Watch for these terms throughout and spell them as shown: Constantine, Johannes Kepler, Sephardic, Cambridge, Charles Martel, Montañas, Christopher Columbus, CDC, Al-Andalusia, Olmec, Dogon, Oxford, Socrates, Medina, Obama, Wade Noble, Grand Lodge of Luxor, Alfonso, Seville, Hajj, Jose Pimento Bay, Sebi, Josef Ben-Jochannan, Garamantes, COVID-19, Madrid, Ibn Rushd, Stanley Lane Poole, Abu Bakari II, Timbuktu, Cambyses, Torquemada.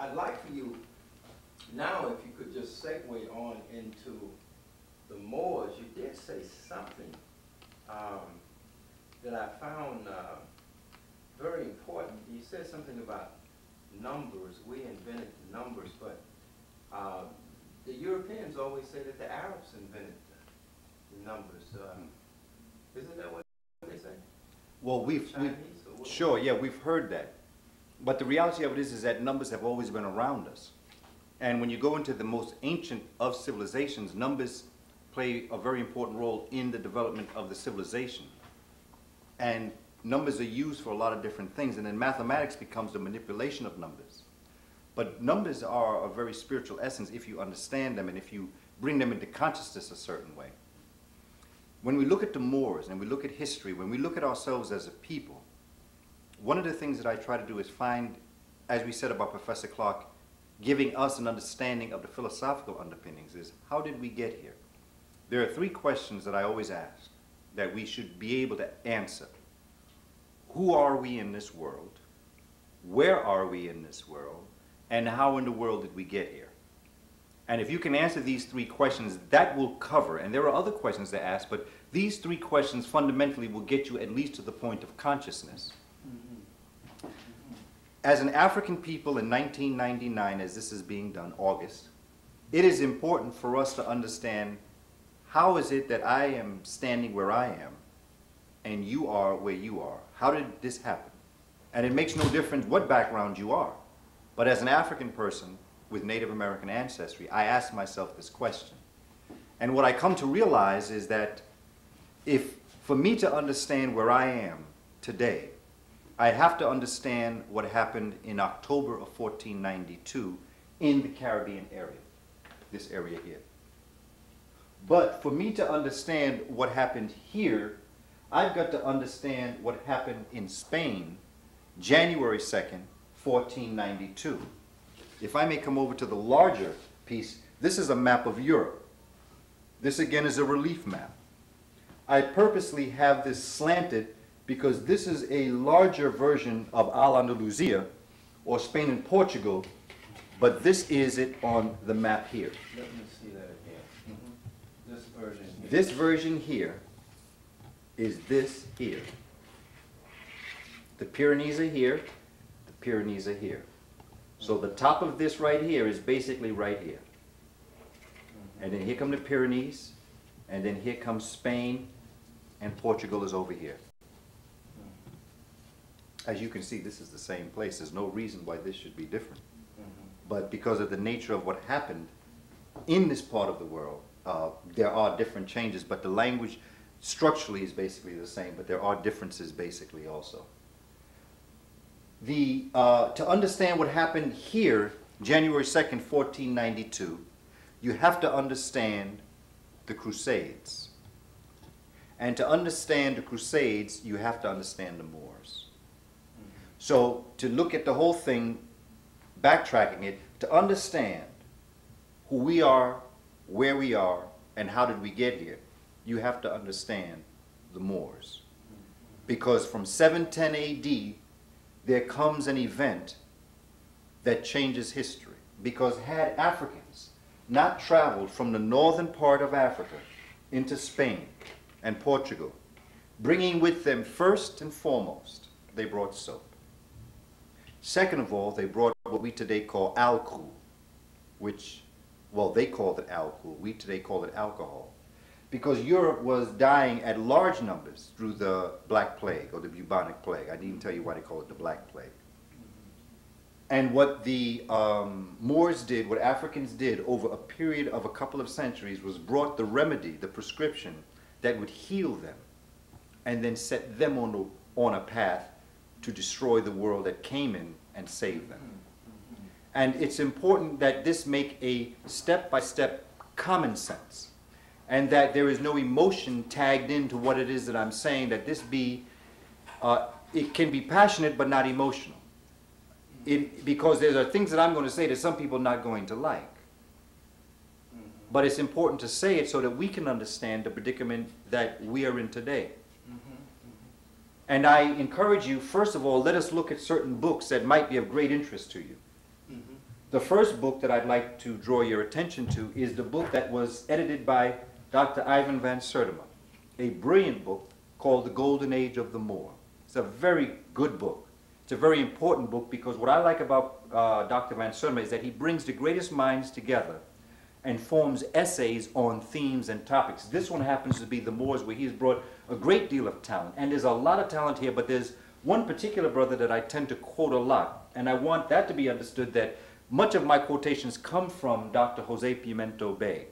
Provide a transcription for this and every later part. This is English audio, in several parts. I'd like for you now, if you could just segue on into the Moors. You did say something that I found very important. You said something about numbers. We invented numbers, but the Europeans always say that the Arabs invented the numbers. Isn't that what they say? Well, we've heard that. But the reality of it is that numbers have always been around us. And when you go into the most ancient of civilizations, numbers play a very important role in the development of the civilization. And numbers are used for a lot of different things, and then mathematics becomes the manipulation of numbers. But numbers are a very spiritual essence if you understand them and if you bring them into consciousness a certain way. When we look at the Moors and we look at history, when we look at ourselves as a people, one of the things that I try to do is find, as we said about Professor Clark, giving us an understanding of the philosophical underpinnings is, how did we get here? There are three questions that I always ask that we should be able to answer. Who are we in this world? Where are we in this world? And how in the world did we get here? And if you can answer these three questions, that will cover, and there are other questions to ask, but these three questions fundamentally will get you at least to the point of consciousness. As an African people in 1999, as this is being done, August, it is important for us to understand, how is it that I am standing where I am and you are where you are? How did this happen? And it makes no difference what background you are. But as an African person with Native American ancestry, I ask myself this question. And what I come to realize is that if, for me to understand where I am today, I have to understand what happened in October of 1492 in the Caribbean area, this area here. But for me to understand what happened here, I've got to understand what happened in Spain, January 2nd, 1492. If I may come over to the larger piece, this is a map of Europe. This again is a relief map. I purposely have this slanted because this is a larger version of Al-Andalusia, or Spain and Portugal, but this is it on the map here. Let me see that again. Mm-hmm. This version here. This version here is this here. The Pyrenees are here, the Pyrenees are here. So the top of this right here is basically right here. And then here come the Pyrenees, and then here comes Spain, and Portugal is over here. As you can see, this is the same place. There's no reason why this should be different. But because of the nature of what happened in this part of the world, there are different changes, but the language structurally is basically the same, but there are differences basically also. To understand what happened here, January 2nd, 1492, you have to understand the Crusades. And to understand the Crusades, you have to understand the Moors. So to look at the whole thing, backtracking it, to understand who we are, where we are, and how did we get here, you have to understand the Moors. Because from 710 AD, there comes an event that changes history. Because had Africans not traveled from the northern part of Africa into Spain and Portugal, bringing with them first and foremost, they brought soap. Second of all, they brought what we today call alcohol, which, well, they called it alcohol. We today call it alcohol. Because Europe was dying at large numbers through the Black Plague or the bubonic plague. I didn't even tell you why they call it the Black Plague. And what the Moors did, what Africans did over a period of a couple of centuries was brought the remedy, the prescription that would heal them and then set them on a path to destroy the world that came in and save them. And it's important that this make a step-by-step common sense, and that there is no emotion tagged into what it is that I'm saying, that this be, it can be passionate but not emotional. Because there are things that I'm going to say that some people are not going to like. But it's important to say it so that we can understand the predicament that we are in today. And I encourage you, first of all, let us look at certain books that might be of great interest to you. The first book that I'd like to draw your attention to is the book that was edited by Dr. Ivan Van Sertima, a brilliant book called The Golden Age of the Moor. It's a very good book. It's a very important book because what I like about Dr. Van Sertima is that he brings the greatest minds together and forms essays on themes and topics. This one happens to be the Moors, where he's brought a great deal of talent. And there's a lot of talent here, but there's one particular brother that I tend to quote a lot. And I want that to be understood that much of my quotations come from Dr. Jose Pimento Bay,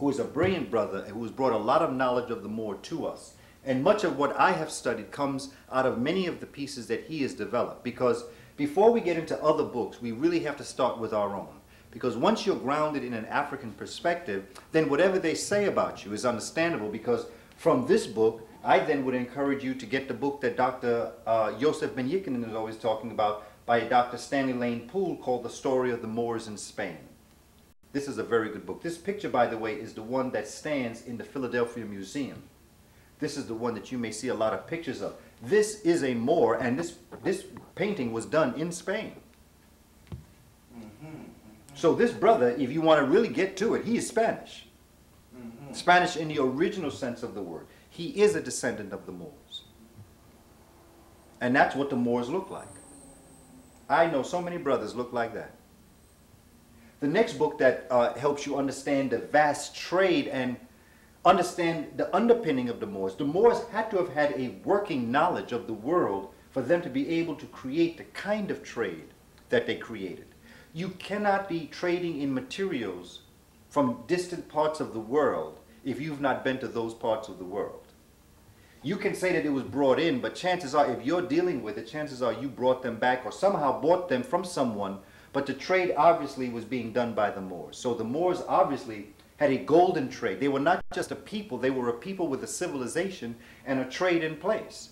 who is a brilliant brother who has brought a lot of knowledge of the Moor to us. And much of what I have studied comes out of many of the pieces that he has developed. Because before we get into other books, we really have to start with our own. Because once you're grounded in an African perspective, then whatever they say about you is understandable, because from this book, I then would encourage you to get the book that Dr. Josef Ben-Jochannan is always talking about by Dr. Stanley Lane Poole called The Story of the Moors in Spain. This is a very good book. This picture, by the way, is the one that stands in the Philadelphia Museum. This is the one that you may see a lot of pictures of. This is a Moor, and this painting was done in Spain. So this brother, if you want to really get to it, he is Spanish. Spanish in the original sense of the word. He is a descendant of the Moors. And that's what the Moors look like. I know so many brothers look like that. The next book that helps you understand the vast trade and understand the underpinning of the Moors. The Moors had to have had a working knowledge of the world for them to be able to create the kind of trade that they created. You cannot be trading in materials from distant parts of the world if you've not been to those parts of the world. You can say that it was brought in, but chances are, if you're dealing with it, chances are you brought them back or somehow bought them from someone, but the trade obviously was being done by the Moors. So the Moors obviously had a golden trade. They were not just a people, they were a people with a civilization and a trade in place.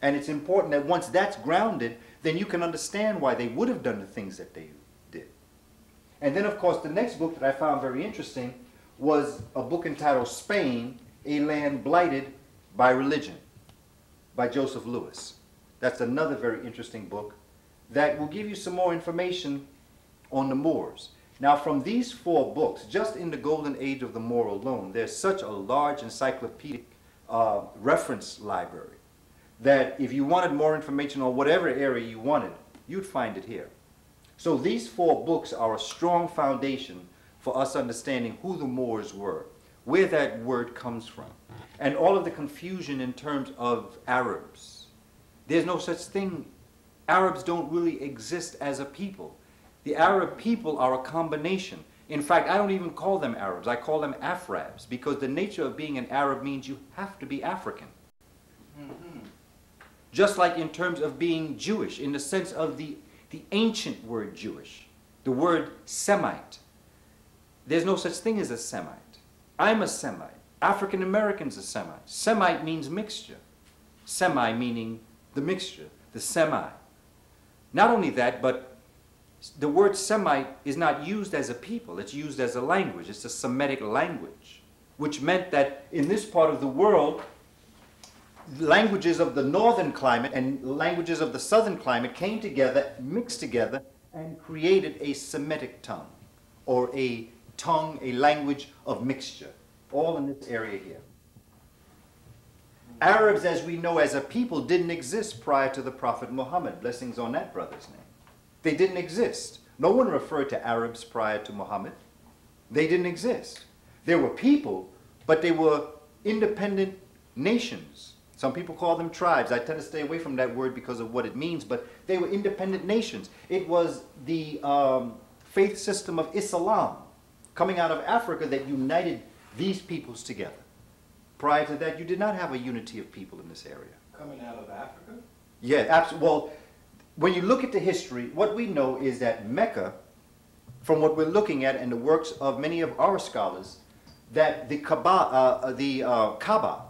And it's important that once that's grounded, then you can understand why they would have done the things that they did. And then, of course, the next book that I found very interesting was a book entitled Spain, A Land Blighted by Religion, by Joseph Lewis. That's another very interesting book that will give you some more information on the Moors. Now, from these four books, just in the Golden Age of the Moor alone, there's such a large encyclopedic reference library that if you wanted more information on whatever area you wanted, you'd find it here. So these four books are a strong foundation for us understanding who the Moors were, where that word comes from, and all of the confusion in terms of Arabs. There's no such thing. Arabs don't really exist as a people. The Arab people are a combination. In fact, I don't even call them Arabs. I call them Afrabs, because the nature of being an Arab means you have to be African. Just like in terms of being Jewish, in the sense of the ancient word Jewish, the word Semite. There's no such thing as a Semite. I'm a Semite. African Americans are Semite. Semite means mixture. Semi meaning the mixture, the semi. Not only that, but the word Semite is not used as a people. It's used as a language. It's a Semitic language, which meant that in this part of the world, languages of the northern climate and languages of the southern climate came together, mixed together, and created a Semitic tongue, or a tongue, a language of mixture, all in this area here. Arabs, as we know as a people, didn't exist prior to the Prophet Muhammad. Blessings on that brother's name. They didn't exist. No one referred to Arabs prior to Muhammad. They didn't exist. There were people, but they were independent nations. Some people call them tribes. I tend to stay away from that word because of what it means, but they were independent nations. It was the faith system of Islam coming out of Africa that united these peoples together. Prior to that, you did not have a unity of people in this area. Coming out of Africa? Yeah, absolutely. Well, when you look at the history, what we know is that Mecca, from what we're looking at and the works of many of our scholars, that the Kaaba,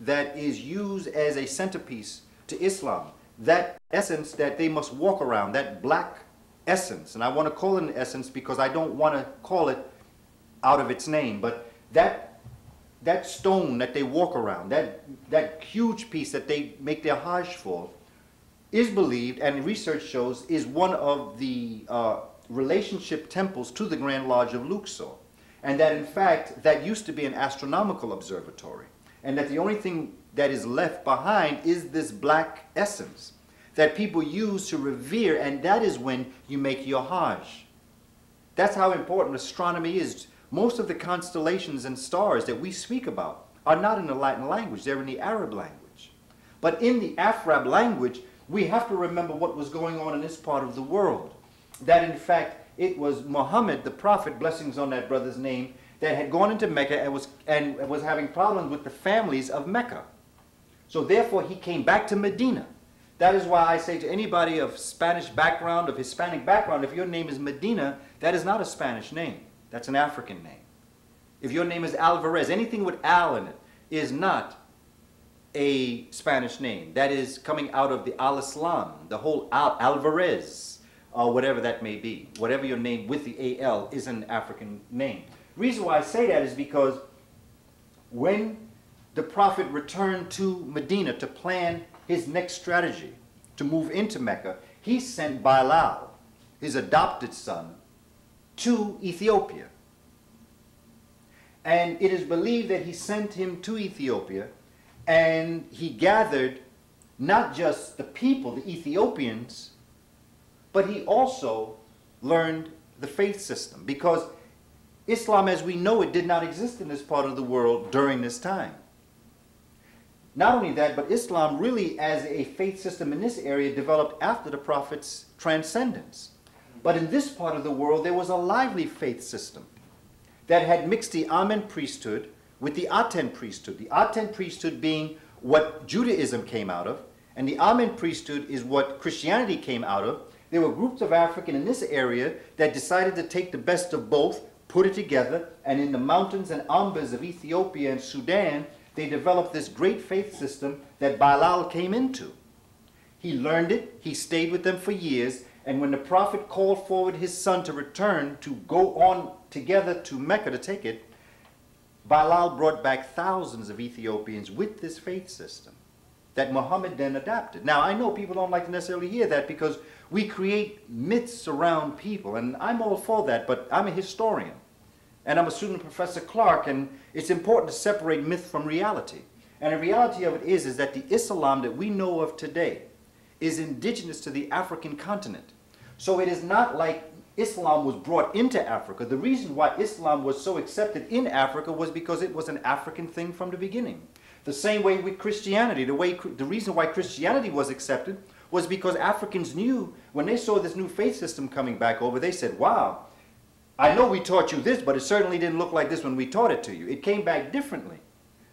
that is used as a centerpiece to Islam, that essence that they must walk around, that black essence, and I want to call it an essence because I don't want to call it out of its name, but that stone that they walk around, that huge piece that they make their Hajj for, is believed, and research shows, is one of the relationship temples to the Grand Lodge of Luxor. And that, in fact, that used to be an astronomical observatory. And that the only thing that is left behind is this black essence that people use to revere, and that is when you make your Hajj. That's how important astronomy is. Most of the constellations and stars that we speak about are not in the Latin language, they're in the Arab language. But in the Afrab language, we have to remember what was going on in this part of the world. That in fact, it was Muhammad, the prophet, blessings on that brother's name, that had gone into Mecca and was having problems with the families of Mecca. So therefore, he came back to Medina. That is why I say to anybody of Spanish background, of Hispanic background, if your name is Medina, that is not a Spanish name. That's an African name. If your name is Alvarez, anything with Al in it is not a Spanish name. That is coming out of the Al-Islam, the whole Alvarez, or whatever that may be. Whatever your name with the A-L is an African name. Reason why I say that is because when the Prophet returned to Medina to plan his next strategy to move into Mecca, he sent Bilal, his adopted son, to Ethiopia. And it is believed that he sent him to Ethiopia, and he gathered not just the people, the Ethiopians, but he also learned the faith system, because Islam as we know it did not exist in this part of the world during this time. Not only that, but Islam really as a faith system in this area developed after the Prophet's transcendence. But in this part of the world, there was a lively faith system that had mixed the Amen priesthood with the Aten priesthood. The Aten priesthood being what Judaism came out of, and the Amen priesthood is what Christianity came out of. There were groups of Africans in this area that decided to take the best of both, put it together, and in the mountains and Ambas of Ethiopia and Sudan, they developed this great faith system that Bilal came into. He learned it, he stayed with them for years, and when the Prophet called forward his son to return, to go on together to Mecca to take it, Bilal brought back thousands of Ethiopians with this faith system that Muhammad then adopted. Now, I know people don't like to necessarily hear that because we create myths around people, and I'm all for that, but I'm a historian, and I'm a student of Professor Clark, and it's important to separate myth from reality. And the reality of it is that the Islam that we know of today is indigenous to the African continent. So it is not like Islam was brought into Africa. The reason why Islam was so accepted in Africa was because it was an African thing from the beginning. The same way with Christianity. The reason why Christianity was accepted was because Africans knew when they saw this new faith system coming back over, they said, wow, I know we taught you this, but it certainly didn't look like this when we taught it to you. It came back differently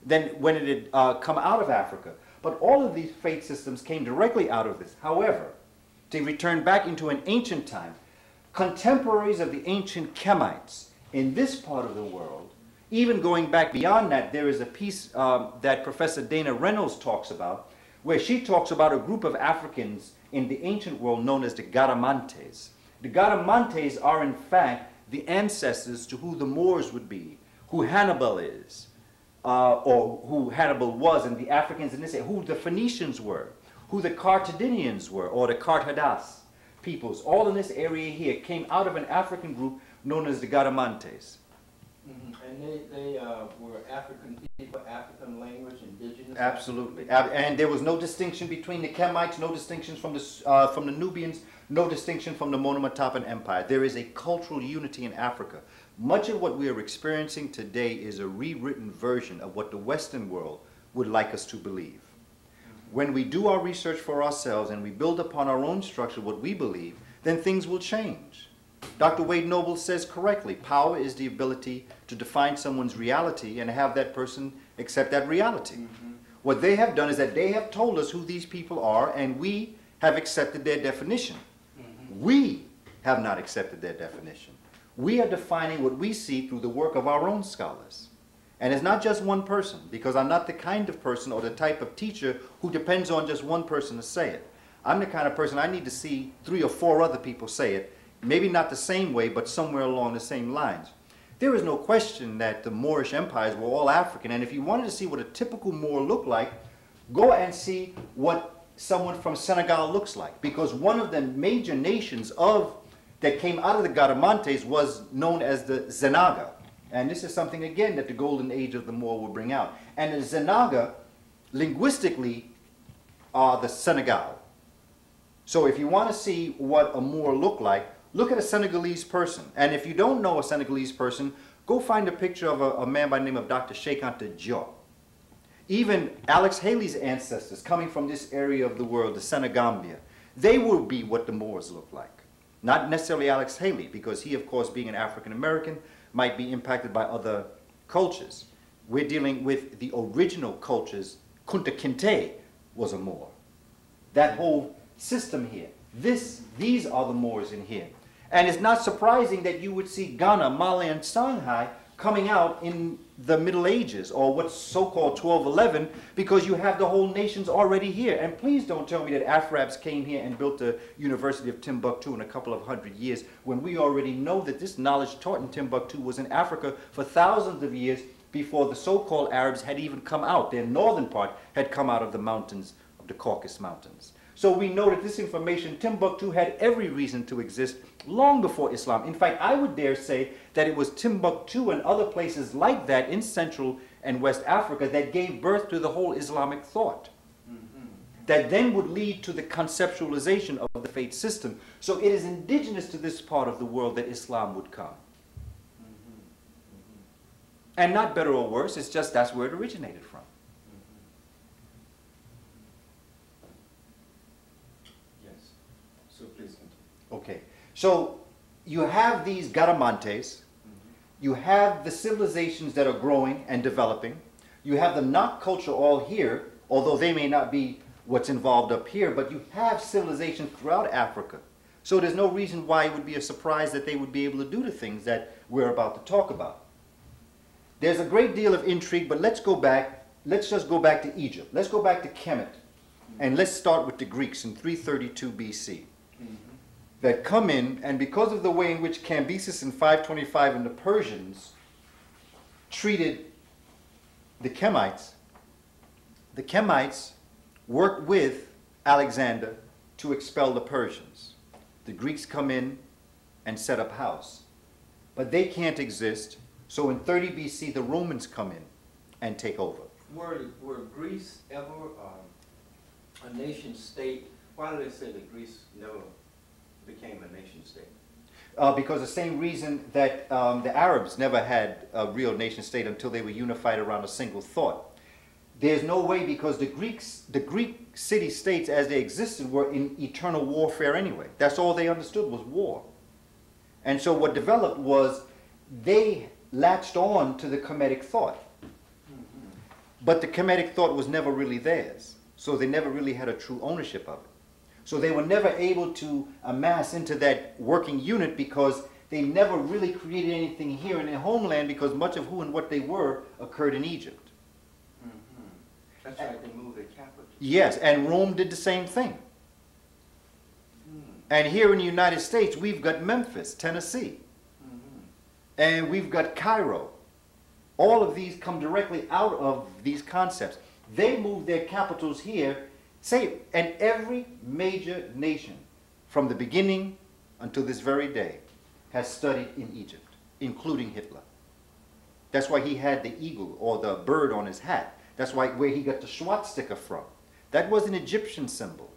than when it had come out of Africa. But all of these faith systems came directly out of this. However, they return back into an ancient time. Contemporaries of the ancient Kemites in this part of the world, even going back beyond that, there is a piece that Professor Dana Reynolds talks about, where she talks about a group of Africans in the ancient world known as the Garamantes. The Garamantes are in fact the ancestors to who the Moors would be, who Hannibal is. Or who Hannibal was, and the Africans in this area, who the Phoenicians were, who the Carthaginians were, or the Cartadas peoples, all in this area here came out of an African group known as the Garamantes. Mm-hmm. And they were African people, African language, indigenous? Absolutely. And there was no distinction between the Kemites, no distinctions from the Nubians, no distinction from the Monomotapa Empire. There is a cultural unity in Africa. Much of what we are experiencing today is a rewritten version of what the Western world would like us to believe. When we do our research for ourselves and we build upon our own structure what we believe, then things will change. Dr. Wade Noble says correctly, power is the ability to define someone's reality and have that person accept that reality. Mm-hmm. What they have done is that they have told us who these people are, and we have accepted their definition. Mm-hmm. We have not accepted their definition. We are defining what we see through the work of our own scholars. And it's not just one person, because I'm not the kind of person or the type of teacher who depends on just one person to say it. I'm the kind of person I need to see 3 or 4 other people say it, maybe not the same way, but somewhere along the same lines. There is no question that the Moorish empires were all African, and if you wanted to see what a typical Moor looked like, go and see what someone from Senegal looks like, because one of the major nations of that came out of the Garamantes was known as the Zenaga. And this is something, again, that the golden age of the Moor will bring out. And the Zenaga, linguistically, are the Senegal. So if you want to see what a Moor looked like, look at a Senegalese person. And if you don't know a Senegalese person, go find a picture of a man by the name of Dr. Cheikh Anta Diop. Even Alex Haley's ancestors, coming from this area of the world, the Senegambia, they will be what the Moors look like. Not necessarily Alex Haley, because he, of course, being an African-American, might be impacted by other cultures. We're dealing with the original cultures. Kunta Kinte was a Moor. That whole system here. These are the Moors in here. And it's not surprising that you would see Ghana, Mali, and Shanghai coming out in the Middle Ages, or what's so-called 1211, because you have the whole nations already here. And please don't tell me that Arabs came here and built the University of Timbuktu in a couple of hundred years, when we already know that this knowledge taught in Timbuktu was in Africa for thousands of years before the so-called Arabs had even come out. Their northern part had come out of the mountains, of the Caucasus Mountains. So we know that this information, Timbuktu had every reason to exist long before Islam. In fact, I would dare say that it was Timbuktu and other places like that in Central and West Africa that gave birth to the whole Islamic thought. Mm-hmm. That then would lead to the conceptualization of the faith system. So it is indigenous to this part of the world that Islam would come. Mm-hmm. Mm-hmm. And not better or worse, it's just that's where it originated from. Okay, so you have these Garamantes, you have the civilizations that are growing and developing, you have the Nac culture all here, although they may not be what's involved up here, but you have civilizations throughout Africa. So there's no reason why it would be a surprise that they would be able to do the things that we're about to talk about. There's a great deal of intrigue, but let's go back, let's just go back to Egypt. Let's go back to Kemet, and let's start with the Greeks in 332 BC. That come in, and because of the way in which Cambyses in 525 and the Persians treated the Kemites worked with Alexander to expel the Persians. The Greeks come in and set up house, but they can't exist, so in 30 BC the Romans come in and take over. Were Greece ever a nation state? Why do they say that Greece never became a nation state? Because the same reason that the Arabs never had a real nation state until they were unified around a single thought. There's no way, because the Greek city-states as they existed were in eternal warfare anyway. That's all they understood was war. And so what developed was they latched on to the Kemetic thought. Mm-hmm. But the Kemetic thought was never really theirs. So they never really had a true ownership of it. So they were never able to amass into that working unit, because they never really created anything here in their homeland, because much of who and what they were occurred in Egypt. Mm-hmm. That's right, they moved their capital. Yes, and Rome did the same thing. Mm. And here in the United States, we've got Memphis, Tennessee. Mm-hmm. And we've got Cairo. All of these come directly out of these concepts. They moved their capitals here. Same. And every major nation from the beginning until this very day has studied in Egypt, including Hitler. That's why he had the eagle or the bird on his hat. That's why where he got the swastika from. That was an Egyptian symbol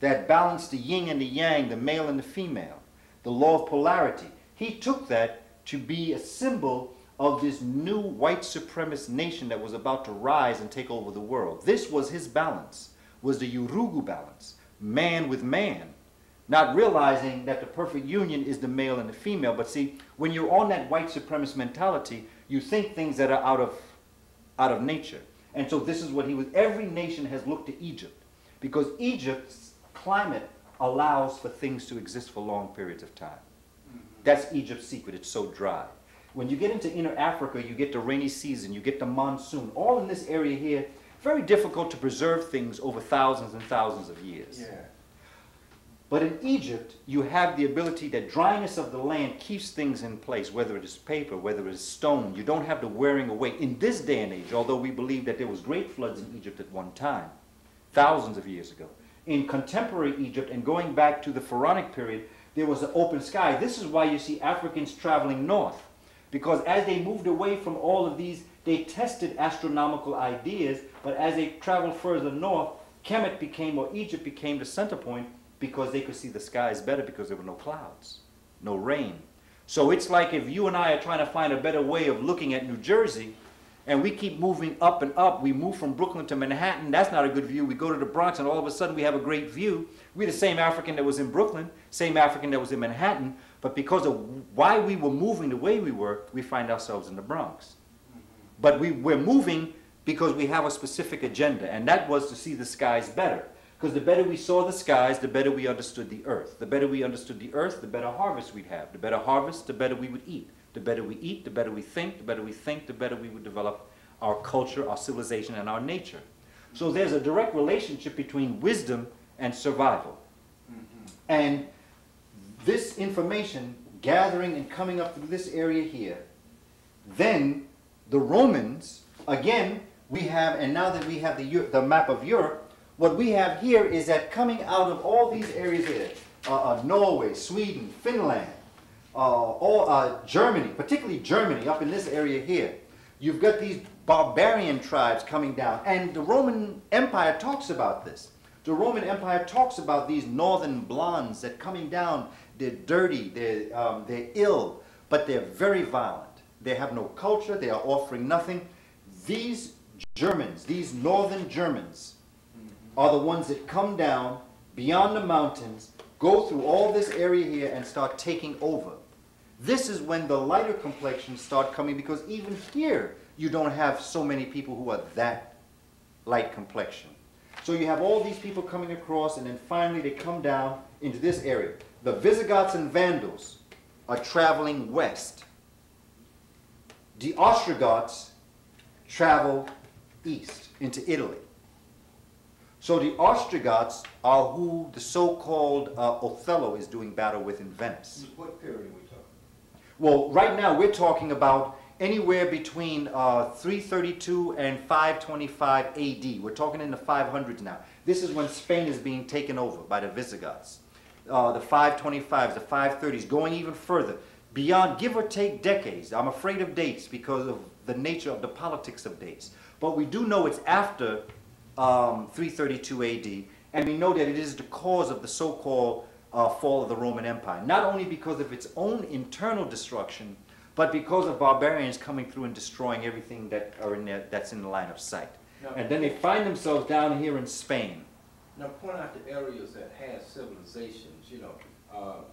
that balanced the yin and the yang, the male and the female, the law of polarity. He took that to be a symbol of this new white supremacist nation that was about to rise and take over the world. This was his balance. Was the Urugu balance, man with man, not realizing that the perfect union is the male and the female. But see, when you're on that white supremacist mentality, you think things that are out of nature. And so this is what he was. Every nation has looked to Egypt, because Egypt's climate allows for things to exist for long periods of time. That's Egypt's secret. It's so dry. When you get into Inner Africa, you get the rainy season, you get the monsoon, all in this area here. Very difficult to preserve things over thousands and thousands of years. Yeah. But in Egypt, you have the ability that dryness of the land keeps things in place, whether it is paper, whether it is stone. You don't have the wearing away. In this day and age, although we believe that there was great floods in Egypt at one time, thousands of years ago, in contemporary Egypt and going back to the Pharaonic period, there was an open sky. This is why you see Africans traveling north, because as they moved away from all of these, they tested astronomical ideas, but as they traveled further north, Kemet became, or Egypt became, the center point because they could see the skies better because there were no clouds, no rain. So it's like if you and I are trying to find a better way of looking at New Jersey, and we keep moving up and up. We move from Brooklyn to Manhattan. That's not a good view. We go to the Bronx, and all of a sudden we have a great view. We're the same African that was in Brooklyn, same African that was in Manhattan, but because of why we were moving the way we were, we find ourselves in the Bronx. But we're moving because we have a specific agenda, and that was to see the skies better. Because the better we saw the skies, the better we understood the earth. The better we understood the earth, the better harvest we'd have. The better harvest, the better we would eat. The better we eat, the better we think. The better we think, the better we would develop our culture, our civilization, and our nature. So there's a direct relationship between wisdom and survival. Mm-hmm. And this information, gathering and coming up through this area here, then the Romans, again, we have, and now that we have the map of Europe, what we have here is that coming out of all these areas here, Norway, Sweden, Finland, Germany, particularly Germany, up in this area here, you've got these barbarian tribes coming down. And the Roman Empire talks about this. The Roman Empire talks about these northern blondes that coming down, they're dirty, they're ill, but they're very violent. They have no culture, they are offering nothing. These Germans, these northern Germans, are the ones that come down beyond the mountains, go through all this area here and start taking over. This is when the lighter complexions start coming, because even here you don't have so many people who are that light complexion. So you have all these people coming across, and then finally they come down into this area. The Visigoths and Vandals are traveling west. The Ostrogoths travel east into Italy. So the Ostrogoths are who the so-called Othello is doing battle with in Venice. What period are we talking about? Well, right now we're talking about anywhere between 332 and 525 AD. We're talking in the 500s now. This is when Spain is being taken over by the Visigoths. The 525s, the 530s, going even further, beyond give or take decades. I'm afraid of dates because of the nature of the politics of dates. But we do know it's after 332 AD, and we know that it is the cause of the so-called fall of the Roman Empire, not only because of its own internal destruction, but because of barbarians coming through and destroying everything that are in their, that's in the line of sight. Now, and then they find themselves down here in Spain. Now point out the areas that had civilizations, you know,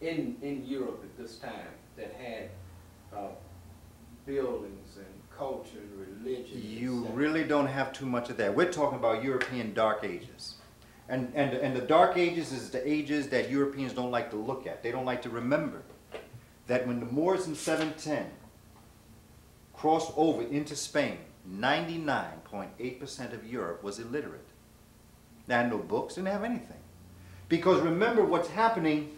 in Europe at this time that had buildings and culture and religion. You really don't have too much of that. We're talking about European Dark Ages. And the Dark Ages is the ages that Europeans don't like to look at. They don't like to remember that when the Moors in 710 crossed over into Spain, 99.8% of Europe was illiterate. They had no books, didn't have anything. Because remember what's happening,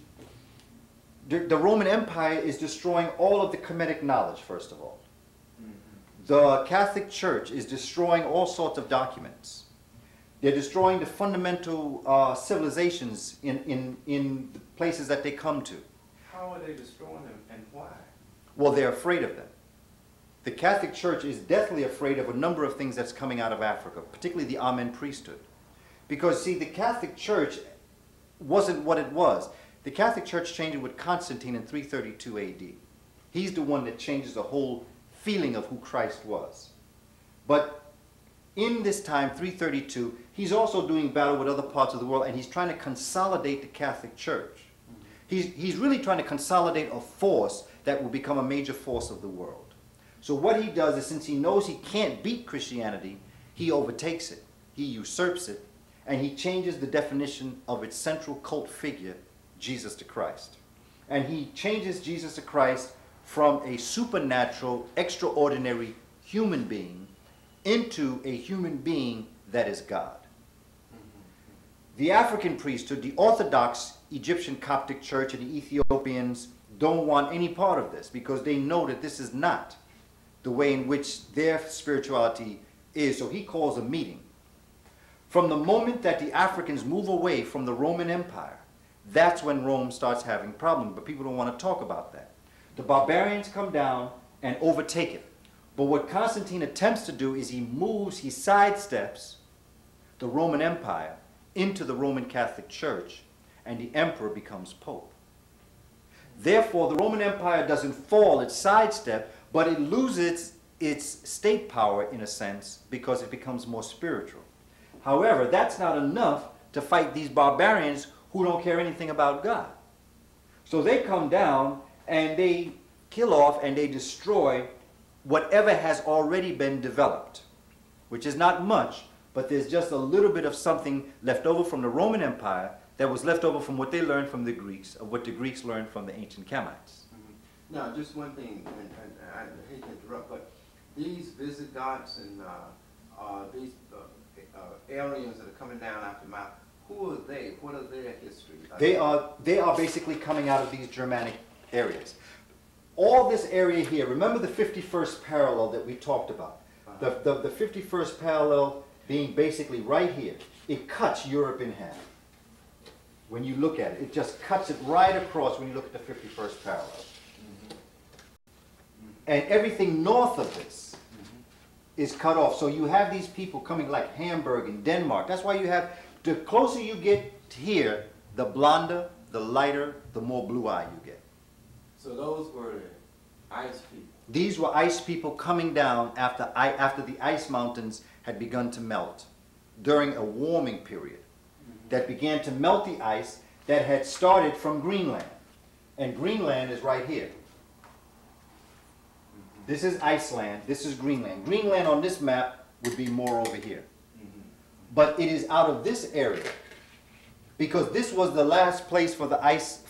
the Roman Empire is destroying all of the Kemetic knowledge, first of all. The Catholic Church is destroying all sorts of documents. They're destroying the fundamental civilizations in the places that they come to. How are they destroying them and why? Well, they're afraid of them. The Catholic Church is deathly afraid of a number of things that's coming out of Africa, particularly the Amen priesthood. Because, see, the Catholic Church wasn't what it was. The Catholic Church changed it with Constantine in 332 AD. He's the one that changes the whole feeling of who Christ was. But in this time, 332, he's also doing battle with other parts of the world, and he's trying to consolidate the Catholic Church. He's really trying to consolidate a force that will become a major force of the world. So what he does is, since he knows he can't beat Christianity, he overtakes it, he usurps it, and he changes the definition of its central cult figure, Jesus to Christ. And he changes Jesus to Christ from a supernatural, extraordinary human being into a human being that is God. The African priesthood, the Orthodox Egyptian Coptic Church, and the Ethiopians don't want any part of this because they know that this is not the way in which their spirituality is. So he calls a meeting. From the moment that the Africans move away from the Roman Empire, that's when Rome starts having problems, but people don't want to talk about that. The barbarians come down and overtake it. But what Constantine attempts to do is he sidesteps the Roman Empire into the Roman Catholic Church, and the emperor becomes pope. Therefore, the Roman Empire doesn't fall, it sidesteps, but it loses its state power, in a sense, because it becomes more spiritual. However, that's not enough to fight these barbarians who don't care anything about God. So they come down and they kill off and they destroy whatever has already been developed, which is not much, but there's just a little bit of something left over from the Roman Empire that was left over from what they learned from the Greeks, or what the Greeks learned from the ancient Kemites. Mm-hmm. Now, just one thing, and I hate to interrupt, but these Visigoths and these Aryans that are coming down after Mount, who are they? What are their histories? They are basically coming out of these Germanic areas. All this area here, remember the 51st parallel that we talked about. Uh-huh. The 51st parallel being basically right here. It cuts Europe in half. When you look at it, it just cuts it right across when you look at the 51st parallel. Mm-hmm. And everything north of this mm-hmm. is cut off. So you have these people coming like Hamburg and Denmark. That's why you have, the closer you get here, the blonder, the lighter, the more blue eye you get. So those were ice people. These were ice people coming down after the ice mountains had begun to melt during a warming period mm-hmm. that began to melt the ice that had started from Greenland. And Greenland is right here. Mm-hmm. This is Iceland. This is Greenland. Greenland on this map would be more over here. Mm-hmm. But it is out of this area, because this was the last place for the ice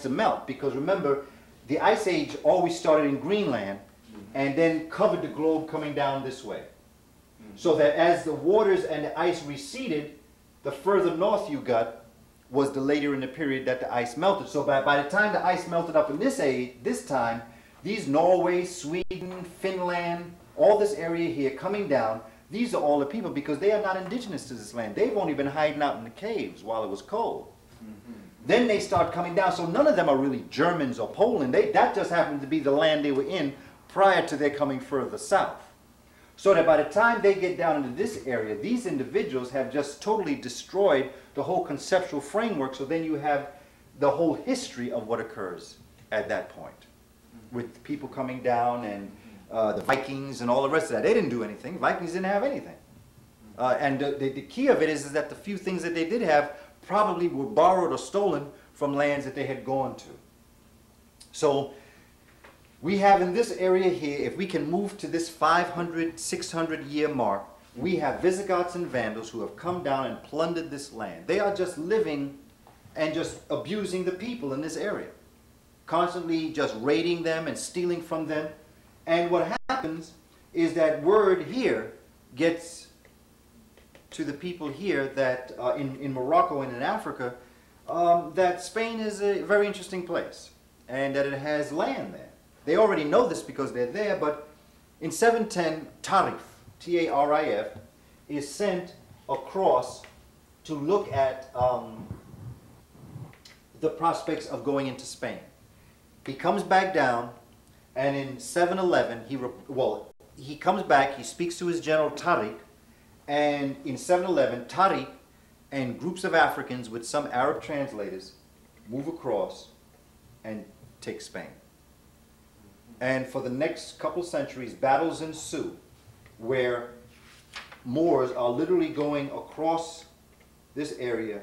to melt. Because remember, the Ice Age always started in Greenland mm-hmm. and then covered the globe coming down this way. Mm-hmm. So that as the waters and the ice receded, the further north you got was the later in the period that the ice melted. So by the time the ice melted up in this time, these Norway, Sweden, Finland, all this area here coming down, these are all the people, because they are not indigenous to this land. They've only been hiding out in the caves while it was cold. Mm-hmm. Then they start coming down, so none of them are really Germans or Poland. That just happened to be the land they were in prior to their coming further south. So that by the time they get down into this area, these individuals have just totally destroyed the whole conceptual framework, so then you have the whole history of what occurs at that point, with people coming down and the Vikings and all the rest of that. They didn't do anything. Vikings didn't have anything. And the key of it is that the few things that they did have probably were borrowed or stolen from lands that they had gone to. So we have in this area here, if we can move to this 500, 600 year mark, we have Visigoths and Vandals who have come down and plundered this land. They are just living and just abusing the people in this area, constantly just raiding them and stealing from them. And what happens is that word here gets to the people here that in Morocco and in Africa, that Spain is a very interesting place and that it has land there. They already know this because they're there, but in 710, Tarif, T-A-R-I-F, is sent across to look at the prospects of going into Spain. He comes back down, and in 711, he comes back, he speaks to his general Tariq, and in 711, Tariq and groups of Africans with some Arab translators move across and take Spain. And for the next couple centuries, battles ensue where Moors are literally going across this area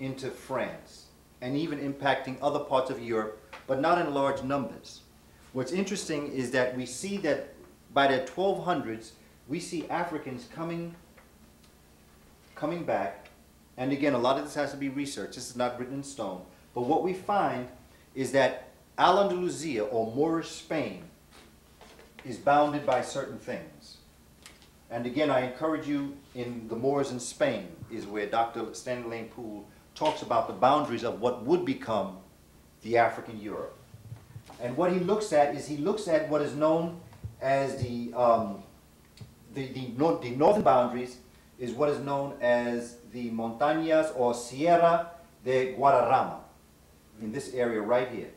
into France and even impacting other parts of Europe, but not in large numbers. What's interesting is that we see that by the 1200s, we see Africans coming back, and again, a lot of this has to be researched. This is not written in stone. But what we find is that Al-Andalusia, or Moorish Spain, is bounded by certain things. And again, I encourage you, in The Moors in Spain is where Dr. Stanley Lane Poole talks about the boundaries of what would become the African Europe. And what he looks at is he looks at what is known as the northern boundaries is what is known as the Montañas or Sierra de Guadarrama, in this area right here,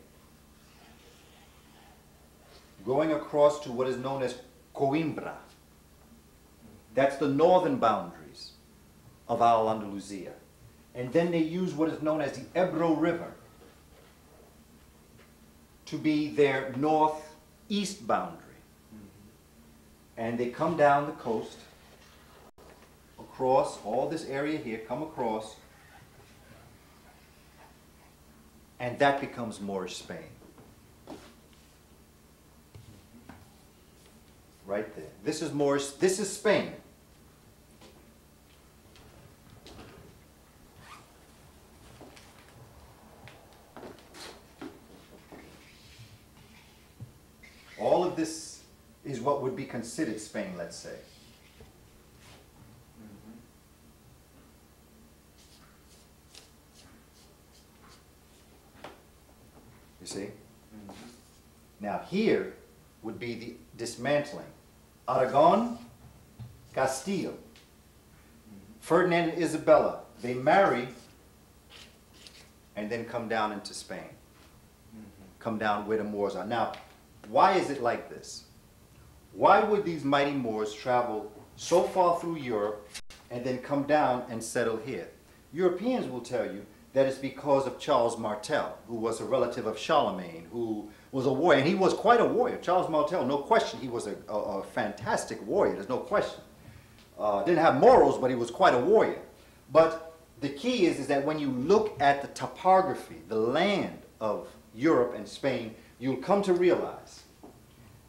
going across to what is known as Coimbra. That's the northern boundaries of Al-Andalusia. And then they use what is known as the Ebro River to be their northeast boundary. And they come down the coast, across all this area here, come across, and that becomes Moorish Spain. Right there. This is Moorish, this is Spain. All of this is what would be considered Spain, let's say. You see? Now here would be the dismantling. Aragon, Castile. Ferdinand and Isabella, they marry and then come down into Spain. Come down where the Moors are. Now, why is it like this? Why would these mighty Moors travel so far through Europe and then come down and settle here? Europeans will tell you that it's because of Charles Martel, who was a relative of Charlemagne, who was a warrior, and he was quite a warrior. Charles Martel, no question, he was a fantastic warrior, there's no question. Didn't have morals, but he was quite a warrior. But the key is that when you look at the topography, the land of Europe and Spain, you'll come to realize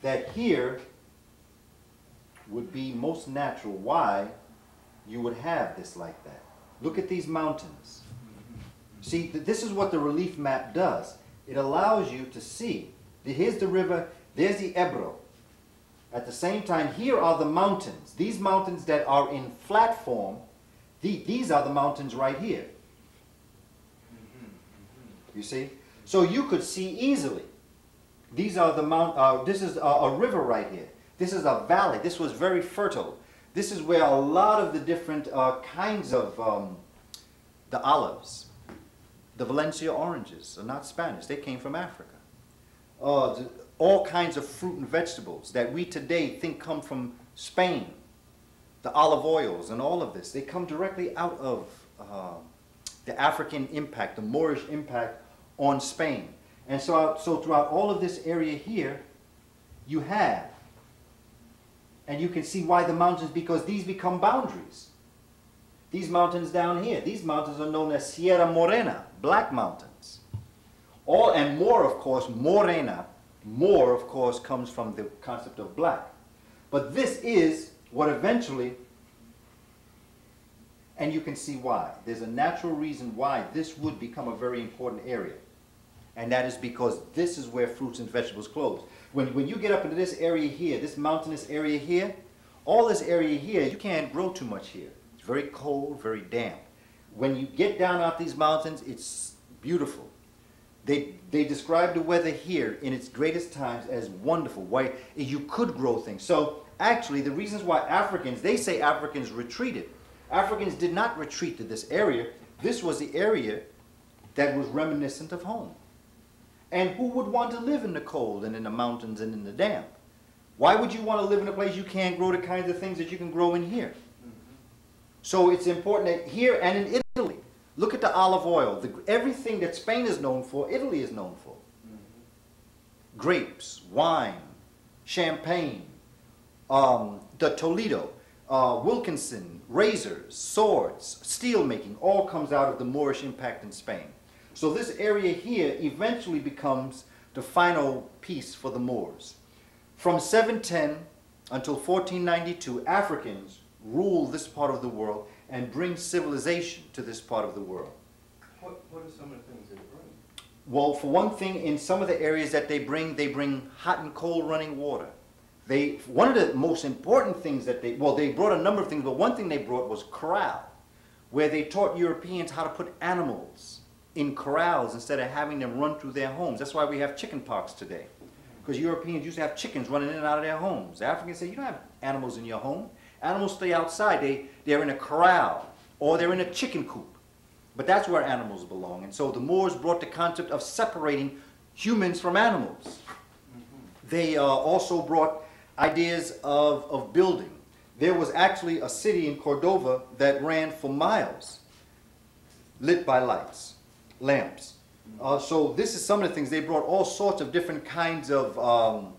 that here would be most natural why you would have this like that. Look at these mountains. See, this is what the relief map does. It allows you to see. Here's the river, there's the Ebro. At the same time, here are the mountains. These mountains that are in flat form, these are the mountains right here. You see? So you could see easily. These are the this is a river right here. This is a valley. This was very fertile. This is where a lot of the different kinds of the olives, the Valencia oranges are not Spanish. They came from Africa. All kinds of fruit and vegetables that we today think come from Spain, the olive oils and all of this, they come directly out of the African impact, the Moorish impact on Spain. And so throughout all of this area here, you have, and you can see why the mountains, because these become boundaries. These mountains down here, these mountains are known as Sierra Morena, black mountains. All and more, of course, morena, more, of course, comes from the concept of black. But this is what eventually, and you can see why. There's a natural reason why this would become a very important area. And that is because this is where fruits and vegetables grow. When you get up into this area here, this mountainous area here, all this area here, you can't grow too much here. It's very cold, very damp. When you get down out these mountains, it's beautiful. They describe the weather here in its greatest times as wonderful. Why you could grow things. So actually, the reasons why Africans, they say Africans retreated. Africans did not retreat to this area. This was the area that was reminiscent of home. And who would want to live in the cold and in the mountains and in the damp? Why would you want to live in a place you can't grow the kinds of things that you can grow in here? So it's important that here and in Italy, look at the olive oil. Everything that Spain is known for, Italy is known for. Grapes, wine, champagne, the Toledo, Wilkinson, razors, swords, steel making, all comes out of the Moorish impact in Spain. So this area here eventually becomes the final piece for the Moors. From 710 until 1492, Africans rule this part of the world and bring civilization to this part of the world. What are some of the things they bring? Well, for one thing, in some of the areas that they bring hot and cold running water. One of the most important things that they brought a number of things, but one thing they brought was corral, where they taught Europeans how to put animals in corrals instead of having them run through their homes. That's why we have chicken pox today, because Europeans used to have chickens running in and out of their homes. The Africans say, you don't have animals in your home. Animals stay outside. They're in a corral or they're in a chicken coop. But that's where animals belong. And so the Moors brought the concept of separating humans from animals. They also brought ideas of building. There was actually a city in Cordova that ran for miles, lit by lights, lamps. So this is some of the things. They brought all sorts of different kinds of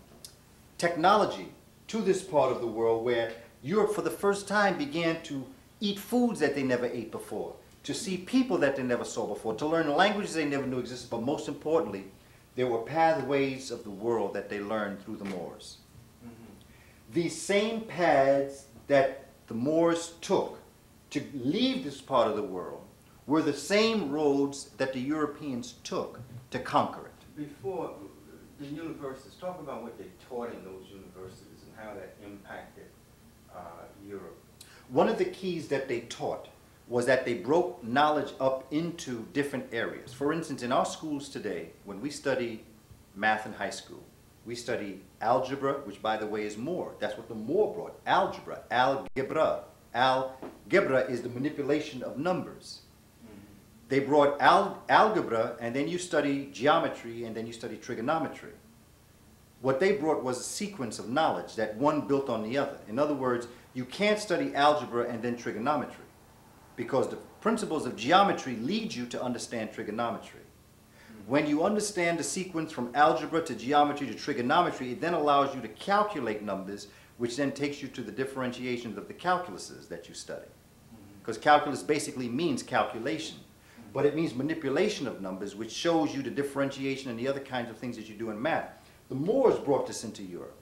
technology to this part of the world where Europe for the first time began to eat foods that they never ate before, to see people that they never saw before, to learn languages they never knew existed, but most importantly, there were pathways of the world that they learned through the Moors. These same paths that the Moors took to leave this part of the world were the same roads that the Europeans took to conquer it. Before the universities, talk about what they taught in those universities and how that impacted Europe. One of the keys that they taught was that they broke knowledge up into different areas. For instance, in our schools today, when we study math in high school, we study algebra, which by the way is Moor. That's what the Moor brought, algebra, algebra. Algebra is the manipulation of numbers. They brought algebra, and then you study geometry, and then you study trigonometry. What they brought was a sequence of knowledge that one built on the other. In other words, you can't study algebra and then trigonometry, because the principles of geometry lead you to understand trigonometry. When you understand the sequence from algebra to geometry to trigonometry, it then allows you to calculate numbers, which then takes you to the differentiations of the calculuses that you study. Because calculus basically means calculation, but it means manipulation of numbers, which shows you the differentiation and the other kinds of things that you do in math. The Moors brought this into Europe.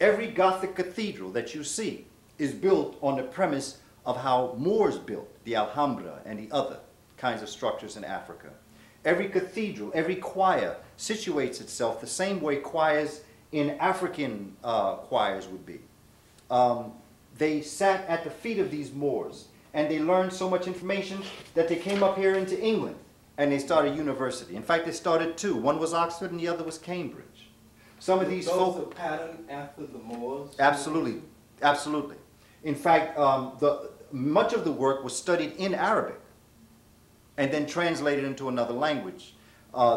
Every Gothic cathedral that you see is built on the premise of how Moors built the Alhambra and the other kinds of structures in Africa. Every cathedral, every choir situates itself the same way choirs in African choirs would be. They sat at the feet of these Moors, and they learned so much information that they came up here into England, and they started university. In fact, they started two. One was Oxford, and the other was Cambridge. Some of these folks... Those a pattern after the Moors? Absolutely, absolutely. In fact, much of the work was studied in Arabic and then translated into another language.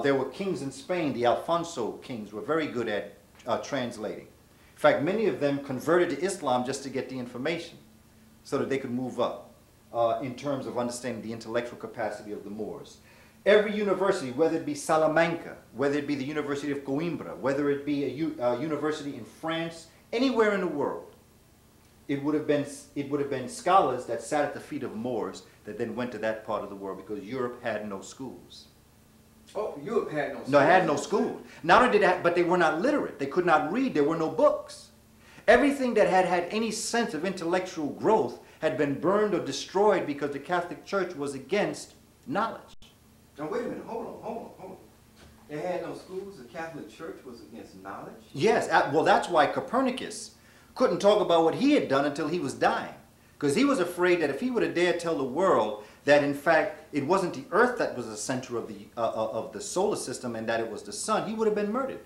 There were kings in Spain. The Alfonso kings were very good at translating. In fact, many of them converted to Islam just to get the information so that they could move up in terms of understanding the intellectual capacity of the Moors. Every university, whether it be Salamanca, whether it be the University of Coimbra, whether it be a university in France, anywhere in the world, it would have been scholars that sat at the feet of Moors that then went to that part of the world, because Europe had no schools. Oh, Europe had no schools. No, had no schools. Not only did that, but they were not literate. They could not read. There were no books. Everything that had had any sense of intellectual growth had been burned or destroyed because the Catholic Church was against knowledge. Now, wait a minute. Hold on. They had no schools? The Catholic Church was against knowledge? Yes. Well, that's why Copernicus couldn't talk about what he had done until he was dying, because he was afraid that if he would have dared tell the world that in fact it wasn't the earth that was the center of the solar system and that it was the sun, he would have been murdered.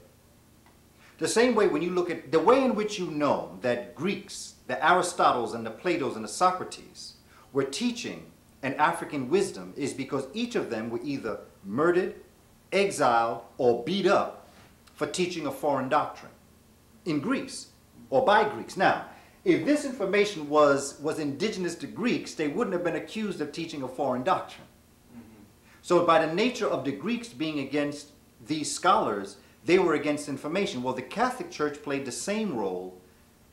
The same way when you look at the way in which you know that Greeks, the Aristotles and the Platos and the Socrates were teaching an African wisdom is because each of them were either murdered, exiled, or beat up for teaching a foreign doctrine in Greece, or by Greeks. Now, if this information was indigenous to Greeks, they wouldn't have been accused of teaching a foreign doctrine. So by the nature of the Greeks being against these scholars, they were against information. Well, the Catholic Church played the same role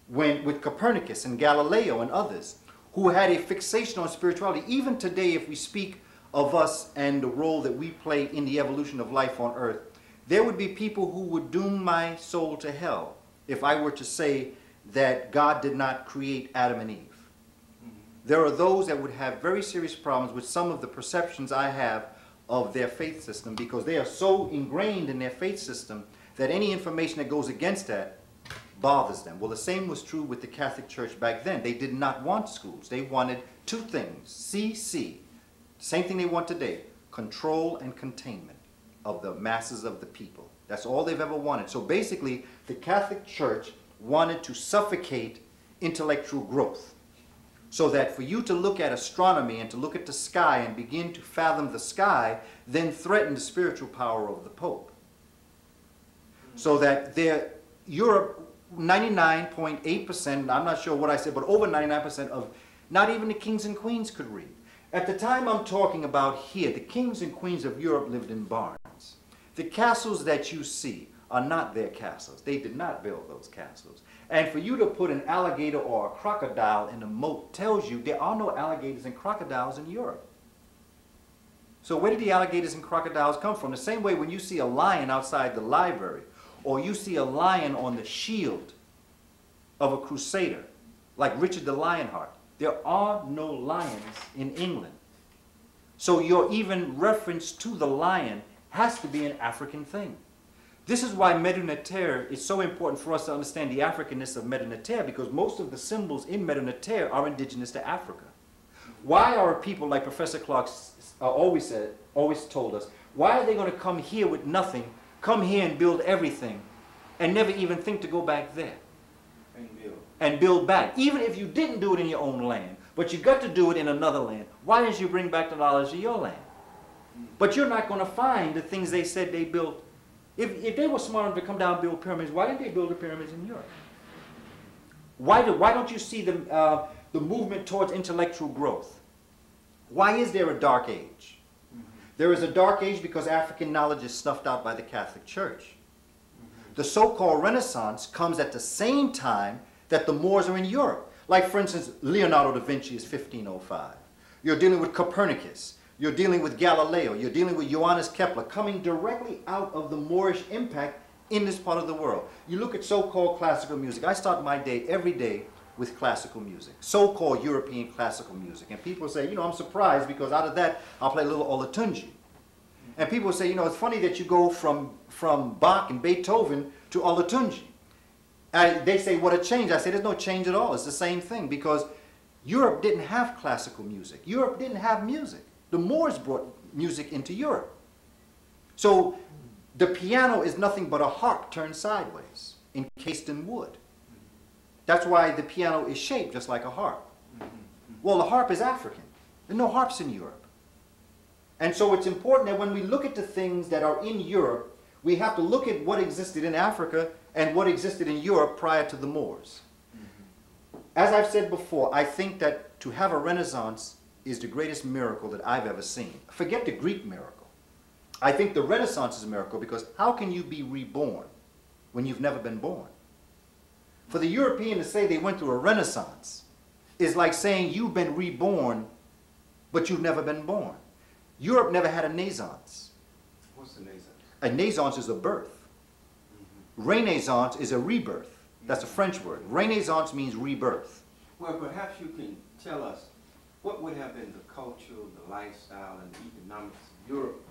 with Copernicus and Galileo and others who had a fixation on spirituality. Even today, if we speak of us and the role that we play in the evolution of life on earth, there would be people who would doom my soul to hell if I were to say that God did not create Adam and Eve. There are those that would have very serious problems with some of the perceptions I have of their faith system, because they are so ingrained in their faith system that any information that goes against that bothers them. Well, the same was true with the Catholic Church back then. They did not want schools. They wanted two things, CC, same thing they want today, control and containment of the masses of the people. That's all they've ever wanted. So basically, the Catholic Church wanted to suffocate intellectual growth. So that for you to look at astronomy and to look at the sky and begin to fathom the sky then threatened the spiritual power of the Pope. So that there, Europe, 99.8%, I'm not sure what I said, but over 99% of, not even the kings and queens could read. At the time I'm talking about here, the kings and queens of Europe lived in barns. The castles that you see are not their castles. They did not build those castles. And for you to put an alligator or a crocodile in a moat tells you there are no alligators and crocodiles in Europe. So where did the alligators and crocodiles come from? The same way when you see a lion outside the library, or you see a lion on the shield of a crusader, like Richard the Lionheart, there are no lions in England. So your even reference to the lion has to be an African thing. This is why Medina Terre is so important for us to understand the Africanness of Medina Terre, because most of the symbols in Medina Terre are indigenous to Africa. Why are people, like Professor Clark always told us, why are they going to come here with nothing, come here and build everything, and never even think to go back there? And build back. Even if you didn't do it in your own land, but you got to do it in another land, why didn't you bring back the knowledge of your land? But you're not going to find the things they said they built. If they were smart enough to come down and build pyramids, why didn't they build the pyramids in Europe? Why don't you see the movement towards intellectual growth? Why is there a dark age? Mm-hmm. There is a dark age because African knowledge is snuffed out by the Catholic Church. Mm-hmm. The so-called Renaissance comes at the same time that the Moors are in Europe. Like, for instance, Leonardo da Vinci is 1505. You're dealing with Copernicus. You're dealing with Galileo, you're dealing with Johannes Kepler, coming directly out of the Moorish impact in this part of the world. You look at so-called classical music. I start my day every day with classical music, so-called European classical music. And people say, you know, I'm surprised because out of that, I'll play a little Olatunji. And people say, you know, it's funny that you go from Bach and Beethoven to Olatunji. They say, what a change. I say, there's no change at all. It's the same thing because Europe didn't have classical music. Europe didn't have music. The Moors brought music into Europe. So the piano is nothing but a harp turned sideways, encased in wood. That's why the piano is shaped just like a harp. Well, the harp is African. There are no harps in Europe. And so it's important that when we look at the things that are in Europe, we have to look at what existed in Africa and what existed in Europe prior to the Moors. As I've said before, I think that to have a Renaissance is the greatest miracle that I've ever seen. Forget the Greek miracle. I think the Renaissance is a miracle because how can you be reborn when you've never been born? For the European to say they went through a Renaissance is like saying you've been reborn but you've never been born. Europe never had a naissance. What's a naissance? A naissance is a birth. Mm-hmm. Renaissance is a rebirth. That's a French word. Renaissance means rebirth. Well, perhaps you can tell us what would have been the culture, the lifestyle, and the economics of Europe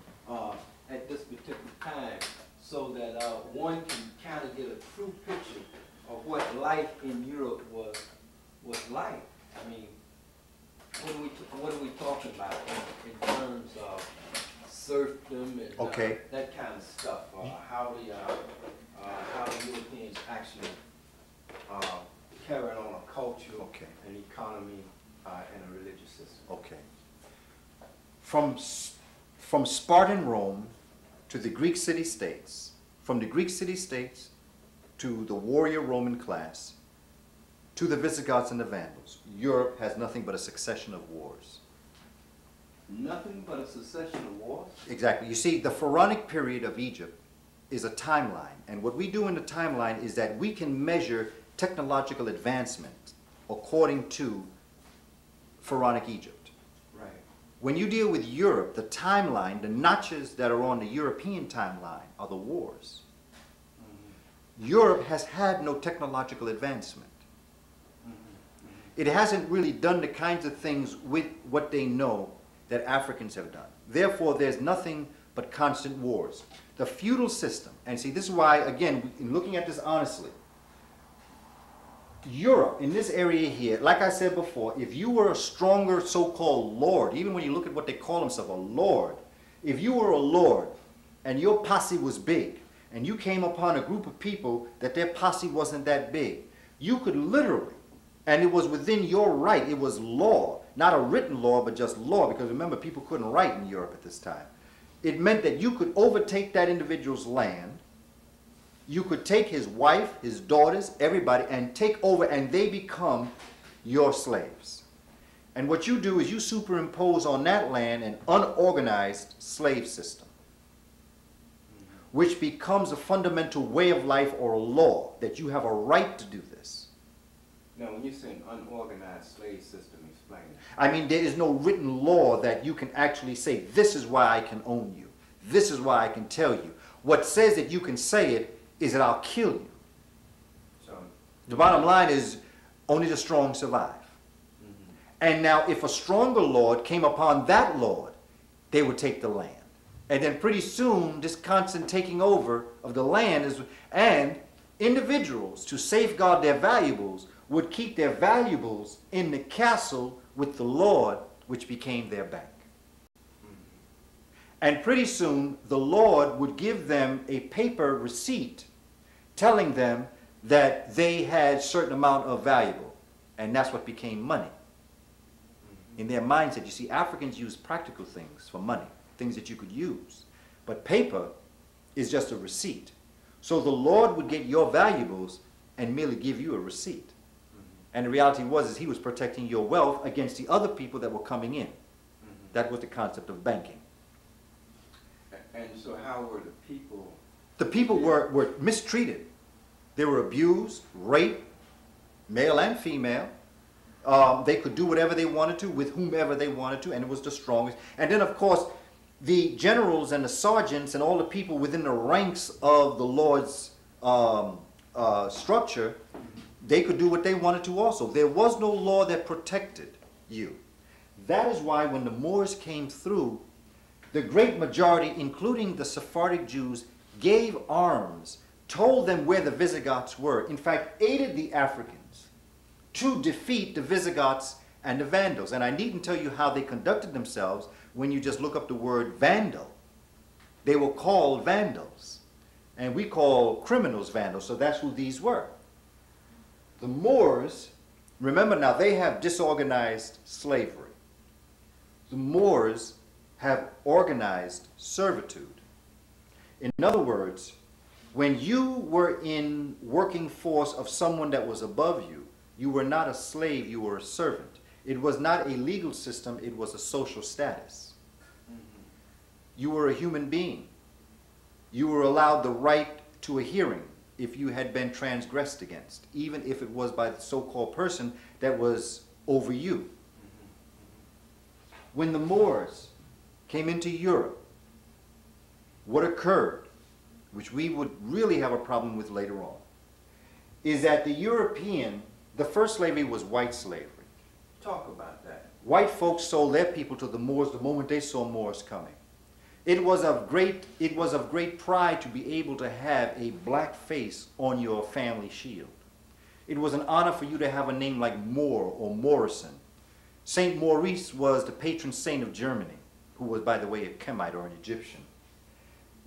at this particular time so that one can kind of get a true picture of what life in Europe was like? I mean, what are we talking about in terms of serfdom and that kind of stuff? How the Europeans actually carried on a culture and economy and a religious system. Okay. From Spartan Rome to the Greek city-states, from the Greek city-states to the warrior Roman class, to the Visigoths and the Vandals, Europe has nothing but a succession of wars. Nothing but a succession of wars? Exactly. You see, the pharaonic period of Egypt is a timeline. And what we do in the timeline is that we can measure technological advancement according to pharaonic Egypt. Right. When you deal with Europe, the timeline, the notches that are on the European timeline are the wars. Mm-hmm. Europe has had no technological advancement. Mm-hmm. It hasn't really done the kinds of things with what they know that Africans have done. Therefore, there's nothing but constant wars. The feudal system, and see, this is why, again, in looking at this honestly, Europe, in this area here, like I said before, if you were a stronger so-called lord, even when you look at what they call themselves, a lord, if you were a lord and your posse was big and you came upon a group of people that their posse wasn't that big, you could literally And it was within your right. It was law, not a written law, but just law, because remember, people couldn't write in Europe at this time. It meant that you could overtake that individual's land. You could take his wife, his daughters, everybody, and take over, and they become your slaves. And what you do is you superimpose on that land an unorganized slave system, which becomes a fundamental way of life or a law that you have a right to do this. Now, when you say an unorganized slave system, explain it. I mean, there is no written law that you can actually say, this is why I can own you. This is why I can tell you. What says that you can say it is that I'll kill you. So, the bottom line is only the strong survive. Mm-hmm. And now, if a stronger lord came upon that lord, they would take the land. And then pretty soon, this constant taking over of the land is, and individuals, to safeguard their valuables, would keep their valuables in the castle with the lord, which became their bank. And pretty soon, the lord would give them a paper receipt telling them that they had a certain amount of valuable. And that's what became money. In their mindset, you see, Africans use practical things for money, things that you could use. But paper is just a receipt. So the lord would get your valuables and merely give you a receipt. And the reality was, is he was protecting your wealth against the other people that were coming in. That was the concept of banking. And so how were the people? The people were mistreated. They were abused, raped, male and female. They could do whatever they wanted to with whomever they wanted to, and it was the strongest. And then, of course, the generals and the sergeants and all the people within the ranks of the lord's structure, they could do what they wanted to also. There was no law that protected you. That is why when the Moors came through, the great majority, including the Sephardic Jews, gave arms, told them where the Visigoths were, in fact aided the Africans to defeat the Visigoths and the Vandals. And I needn't tell you how they conducted themselves when you just look up the word Vandal. They were called Vandals, and we call criminals Vandals, so that's who these were. The Moors, remember now, they have disorganized slavery. The Moors have organized servitude. In other words, when you were in working force of someone that was above you, you were not a slave, you were a servant. It was not a legal system, it was a social status. You were a human being. You were allowed the right to a hearing if you had been transgressed against, even if it was by the so-called person that was over you. When the Moors came into Europe, what occurred, which we would really have a problem with later on, is that the European, the first slavery was white slavery. Talk about that. White folks sold their people to the Moors the moment they saw Moors coming. It was of great pride to be able to have a black face on your family shield. It was an honor for you to have a name like Moore or Morrison. Saint Maurice was the patron saint of Germany, who was, by the way, a Kemite or an Egyptian.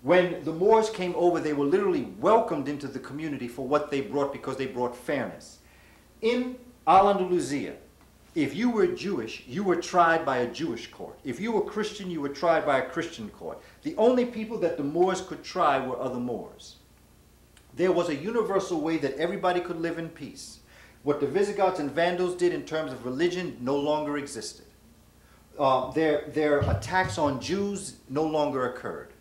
When the Moors came over, they were literally welcomed into the community for what they brought, because they brought fairness. In Al-Andalusia, if you were Jewish, you were tried by a Jewish court. If you were Christian, you were tried by a Christian court. The only people that the Moors could try were other Moors. There was a universal way that everybody could live in peace. What the Visigoths and Vandals did in terms of religion no longer existed. Their attacks on Jews no longer occurred.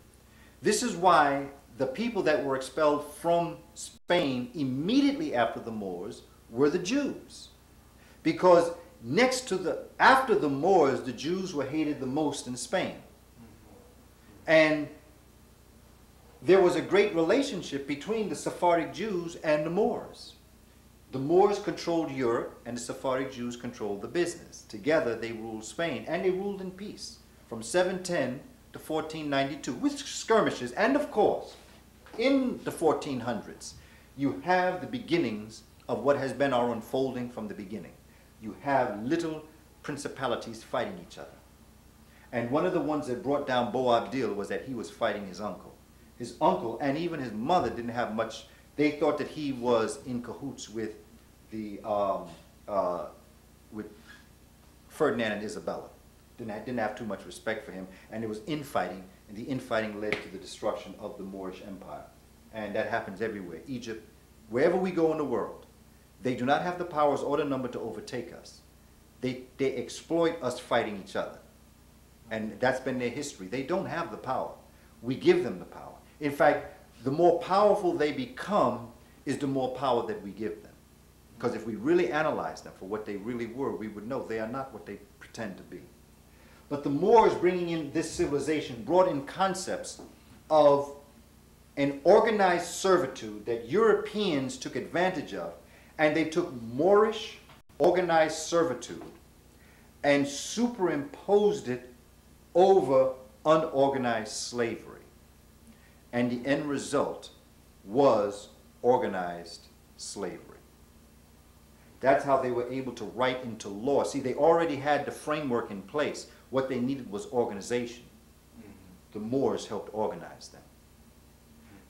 This is why the people that were expelled from Spain immediately after the Moors were the Jews. Because next to after the Moors, the Jews were hated the most in Spain. And there was a great relationship between the Sephardic Jews and the Moors. The Moors controlled Europe, and the Sephardic Jews controlled the business. Together they ruled Spain, and they ruled in peace from 710 to 1492 with skirmishes. And of course, in the 1400s, you have the beginnings of what has been our unfolding from the beginning. You have little principalities fighting each other. And one of the ones that brought down Boabdil was that he was fighting his uncle. His uncle and even his mother didn't have much. They thought that he was in cahoots with the with Ferdinand and Isabella. Didn't have too much respect for him, and there was infighting, and the infighting led to the destruction of the Moorish Empire. And that happens everywhere. Egypt, wherever we go in the world, they do not have the powers or the number to overtake us. They exploit us fighting each other. And that's been their history. They don't have the power. We give them the power. In fact, the more powerful they become is the more power that we give them. Because if we really analyze them for what they really were, we would know they are not what they pretend to be. But the Moors bringing in this civilization brought in concepts of an organized servitude that Europeans took advantage of, and they took Moorish organized servitude and superimposed it over unorganized slavery. And the end result was organized slavery. That's how they were able to write into law. See, they already had the framework in place. What they needed was organization. The Moors helped organize them.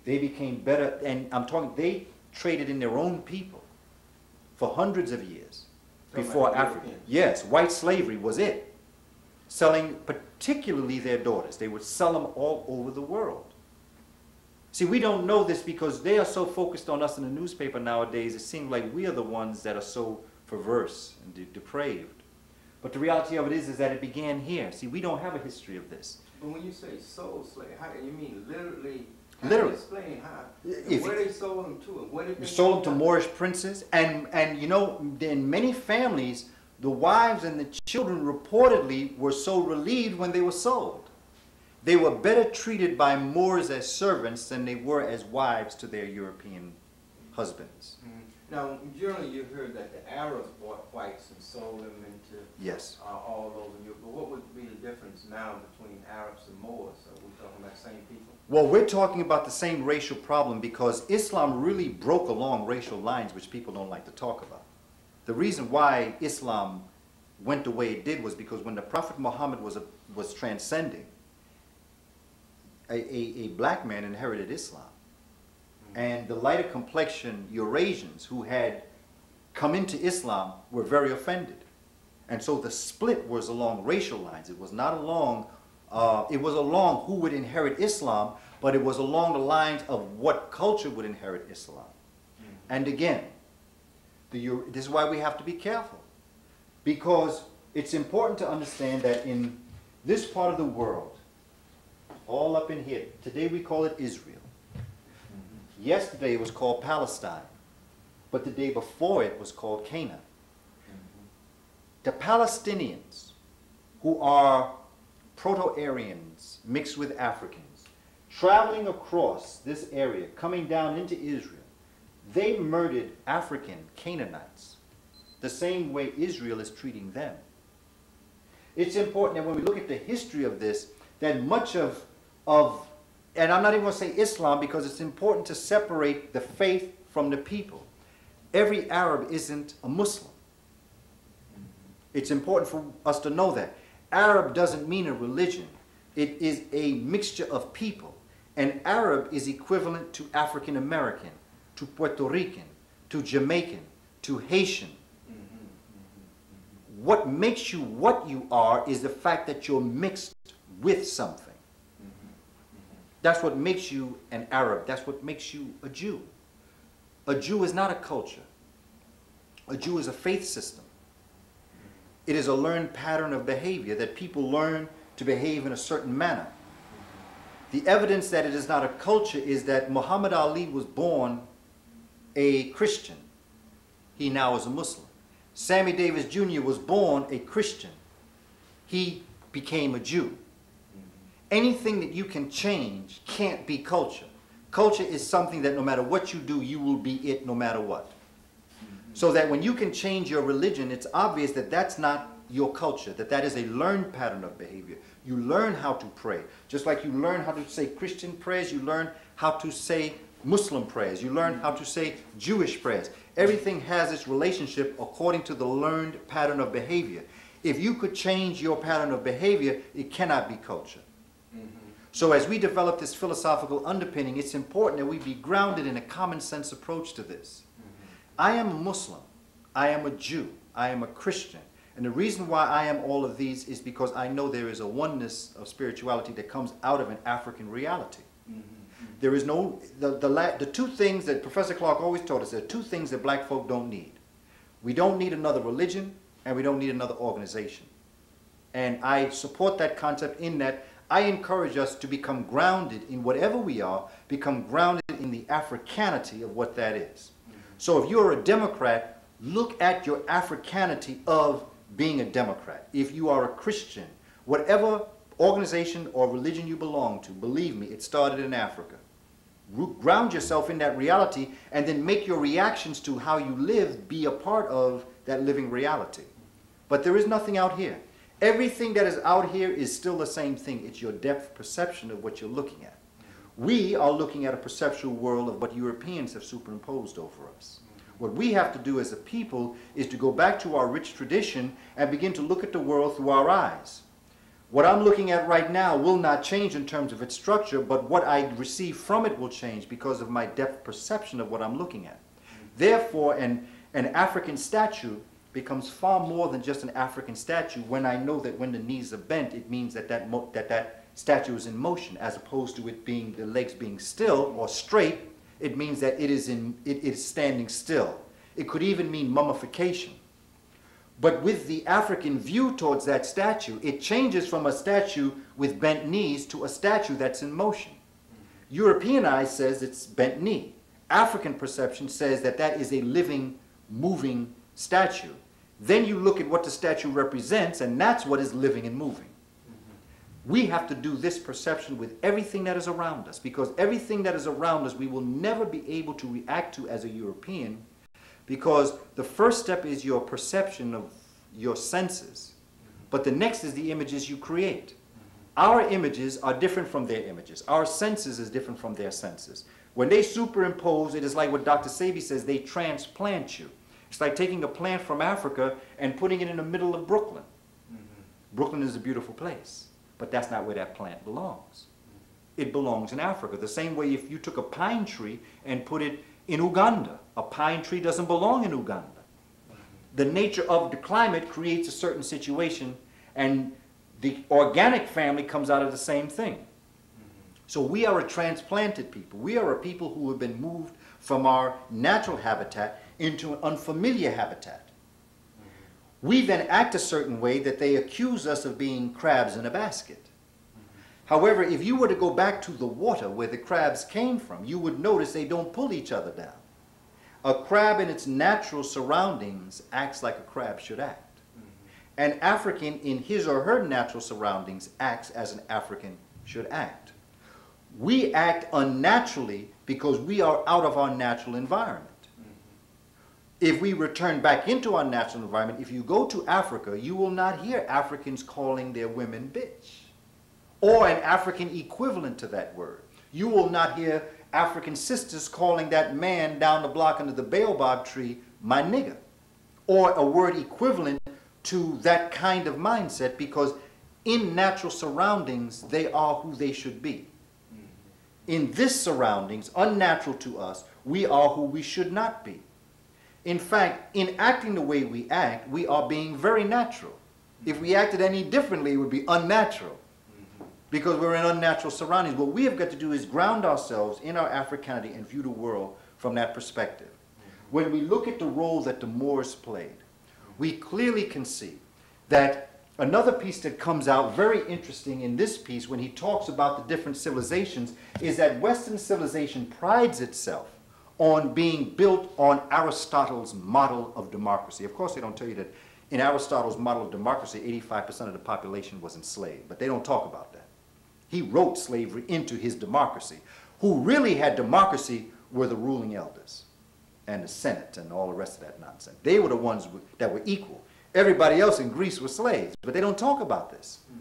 They became better, and I'm talking, they traded in their own people for hundreds of years before Africa. Yes, white slavery was it. Selling particularly their daughters. They would sell them all over the world. See, we don't know this because they are so focused on us in the newspaper nowadays, it seems like we are the ones that are so perverse and depraved. But the reality of it is that it began here. See, we don't have a history of this. But when you say soul slave, how, you mean literally? Literally. Explain how. Where they sold them to? What did they sold them to? Moorish princes. And you know, in many families, the wives and the children reportedly were so relieved when they were sold. They were better treated by Moors as servants than they were as wives to their European husbands. Mm-hmm. Now, generally you heard that the Arabs bought whites and sold them into yes. All over Europe. But what would be the difference now between Arabs and Moors? Are we talking about the same people? Well, we're talking about the same racial problem because Islam really broke along racial lines which people don't like to talk about. The reason why Islam went the way it did was because when the Prophet Muhammad was transcending, a black man inherited Islam. And the lighter complexion Eurasians who had come into Islam were very offended. And so the split was along racial lines. It was not along, it was along who would inherit Islam, but it was along the lines of what culture would inherit Islam. Mm-hmm. And again, this is why we have to be careful. Because it's important to understand that in this part of the world, all up in here, today we call it Israel. Yesterday it was called Palestine, but the day before it was called Canaan. Mm-hmm. The Palestinians, who are Proto-Aryans mixed with Africans, traveling across this area, coming down into Israel, they murdered African Canaanites the same way Israel is treating them. It's important that when we look at the history of this, that much of and I'm not even going to say Islam because it's important to separate the faith from the people. Every Arab isn't a Muslim. It's important for us to know that. Arab doesn't mean a religion. It is a mixture of people. And Arab is equivalent to African American, to Puerto Rican, to Jamaican, to Haitian. What makes you what you are is the fact that you're mixed with something. That's what makes you an Arab. That's what makes you a Jew. A Jew is not a culture. A Jew is a faith system. It is a learned pattern of behavior that people learn to behave in a certain manner. The evidence that it is not a culture is that Muhammad Ali was born a Christian. He now is a Muslim. Sammy Davis Jr. was born a Christian. He became a Jew. Anything that you can change can't be culture. Culture is something that no matter what you do, you will be it no matter what. So that when you can change your religion, it's obvious that that's not your culture, that that is a learned pattern of behavior. You learn how to pray. Just like you learn how to say Christian prayers, you learn how to say Muslim prayers, you learn how to say Jewish prayers. Everything has its relationship according to the learned pattern of behavior. If you could change your pattern of behavior, it cannot be culture. So as we develop this philosophical underpinning, it's important that we be grounded in a common sense approach to this. I am a Muslim. I am a Jew. I am a Christian. And the reason why I am all of these is because I know there is a oneness of spirituality that comes out of an African reality. Mm-hmm. There is no, the two things that Professor Clark always taught us, there are two things that black folk don't need. We don't need another religion, and we don't need another organization. And I support that concept in that I encourage us to become grounded in whatever we are, become grounded in the Africanity of what that is. Mm-hmm. So if you're a Democrat, look at your Africanity of being a Democrat. If you are a Christian, whatever organization or religion you belong to, believe me, it started in Africa. Ground yourself in that reality and then make your reactions to how you live be a part of that living reality. But there is nothing out here. Everything that is out here is still the same thing. It's your depth perception of what you're looking at. We are looking at a perceptual world of what Europeans have superimposed over us. What we have to do as a people is to go back to our rich tradition and begin to look at the world through our eyes. What I'm looking at right now will not change in terms of its structure, but what I receive from it will change because of my depth perception of what I'm looking at. Therefore, an African statue becomes far more than just an African statue when I know that when the knees are bent, it means that that statue is in motion, as opposed to it being, the legs being still or straight, it means that it is standing still. It could even mean mummification. But with the African view towards that statue, it changes from a statue with bent knees to a statue that's in motion. European eye says it's bent knee. African perception says that that is a living, moving statue. Then you look at what the statue represents, and that's what is living and moving. Mm-hmm. We have to do this perception with everything that is around us, because everything that is around us we will never be able to react to as a European, because the first step is your perception of your senses, but the next is the images you create. Our images are different from their images. Our senses is different from their senses. When they superimpose, it is like what Dr. Sebi says, they transplant you. It's like taking a plant from Africa and putting it in the middle of Brooklyn. Mm-hmm. Brooklyn is a beautiful place, but that's not where that plant belongs. It belongs in Africa. The same way if you took a pine tree and put it in Uganda. A pine tree doesn't belong in Uganda. The nature of the climate creates a certain situation, and the organic family comes out of the same thing. So we are a transplanted people. We are a people who have been moved from our natural habitat into an unfamiliar habitat. We then act a certain way that they accuse us of being crabs in a basket. However, if you were to go back to the water where the crabs came from, you would notice they don't pull each other down. A crab in its natural surroundings acts like a crab should act. An African in his or her natural surroundings acts as an African should act. We act unnaturally because we are out of our natural environment. If we return back into our natural environment, if you go to Africa, you will not hear Africans calling their women bitch, or an African equivalent to that word. You will not hear African sisters calling that man down the block under the baobab tree, my nigger, or a word equivalent to that kind of mindset, because in natural surroundings, they are who they should be. In this surroundings, unnatural to us, we are who we should not be. In fact, in acting the way we act, we are being very natural. If we acted any differently, it would be unnatural, because we're in unnatural surroundings. What we have got to do is ground ourselves in our Africanity and view the world from that perspective. When we look at the role that the Moors played, we clearly can see that another piece that comes out very interesting in this piece when he talks about the different civilizations is that Western civilization prides itself on being built on Aristotle's model of democracy. Of course, they don't tell you that in Aristotle's model of democracy, 85% of the population was enslaved, but they don't talk about that. He wrote slavery into his democracy. Who really had democracy were the ruling elders and the Senate and all the rest of that nonsense. They were the ones that were equal. Everybody else in Greece was slaves, but they don't talk about this. Mm-hmm.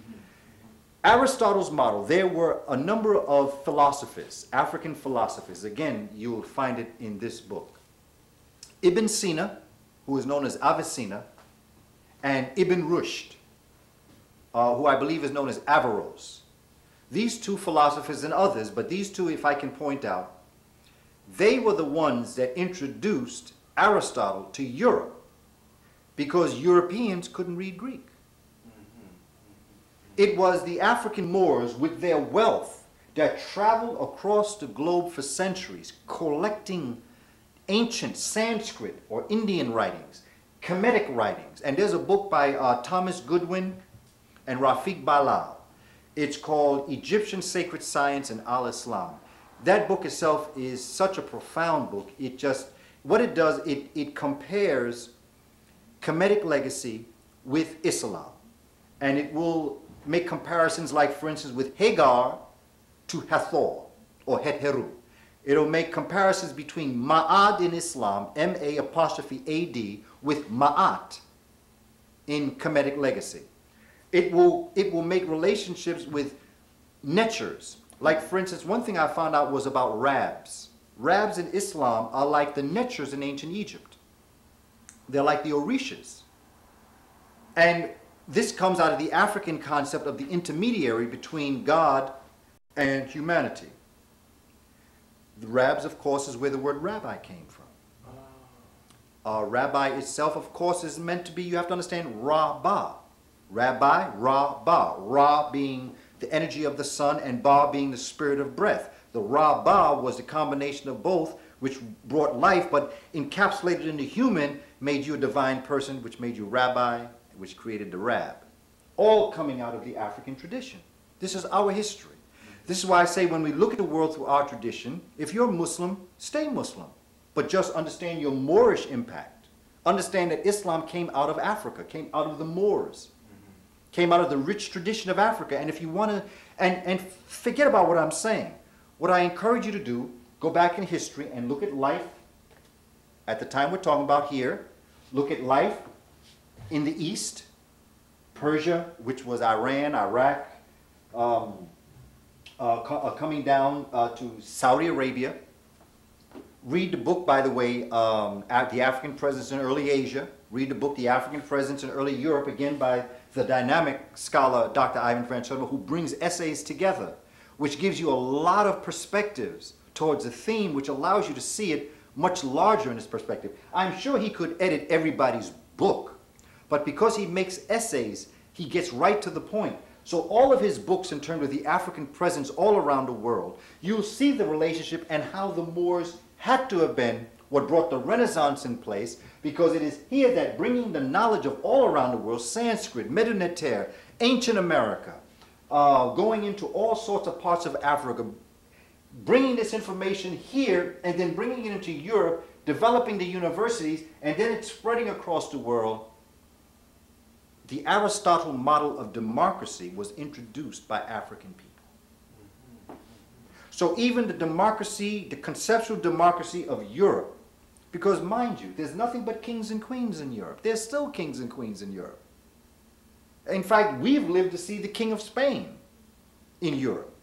Aristotle's model, there were a number of philosophers, African philosophers. Again, you will find it in this book. Ibn Sina, who is known as Avicenna, and Ibn Rushd, who I believe is known as Averroes. These two philosophers and others, but these two, if I can point out, they were the ones that introduced Aristotle to Europe. because Europeans couldn't read Greek. It was the African Moors with their wealth that traveled across the globe for centuries, collecting ancient Sanskrit or Indian writings, Kemetic writings. And there's a book by Thomas Goodwin and Rafiq Balal. It's called Egyptian Sacred Science and Al-Islam. That book itself is such a profound book. It just, what it does, it compares Kemetic legacy with Islam. And it will make comparisons like, for instance, with Hagar to Hathor or Het-Heru. It'll make comparisons between Ma'ad in Islam, M-A-apostrophe-A-D, with Ma'at in Kemetic legacy. It will make relationships with netures. Like, for instance, one thing I found out was about Rabs. Rabs in Islam are like the netures in ancient Egypt. They're like the Orishas. And this comes out of the African concept of the intermediary between God and humanity. The Rabs, of course, is where the word rabbi came from. Rabbi itself, of course, is meant to be, you have to understand, Ra-ba. Rabbi, Ra-ba. Ra being the energy of the sun and Ba being the spirit of breath. The Ra-ba was the combination of both, which brought life, but encapsulated in the human made you a divine person, which made you rabbi, which created the Rab, all coming out of the African tradition. This is our history. This is why I say when we look at the world through our tradition, if you're Muslim, stay Muslim, but just understand your Moorish impact. Understand that Islam came out of Africa, came out of the Moors, came out of the rich tradition of Africa. And if you want to, and forget about what I'm saying, what I encourage you to do, go back in history and look at life at the time we're talking about here, look at life in the East, Persia, which was Iran, Iraq, coming down to Saudi Arabia. Read the book, by the way, The African Presence in Early Asia. Read the book, The African Presence in Early Europe, again by the dynamic scholar, Dr. Ivan Van Sertima, who brings essays together, which gives you a lot of perspectives towards a theme, which allows you to see it much larger in its perspective. I'm sure he could edit everybody's book, but because he makes essays, he gets right to the point. So all of his books in terms of the African presence all around the world, you'll see the relationship and how the Moors had to have been what brought the Renaissance in place, because it is here that bringing the knowledge of all around the world, Sanskrit, Mediterranean, ancient America, going into all sorts of parts of Africa, bringing this information here and then bringing it into Europe, developing the universities, and then it's spreading across the world. The Aristotle model of democracy was introduced by African people. So even the democracy, the conceptual democracy of Europe, because mind you, there's nothing but kings and queens in Europe. There's still kings and queens in Europe. In fact, we've lived to see the King of Spain in Europe.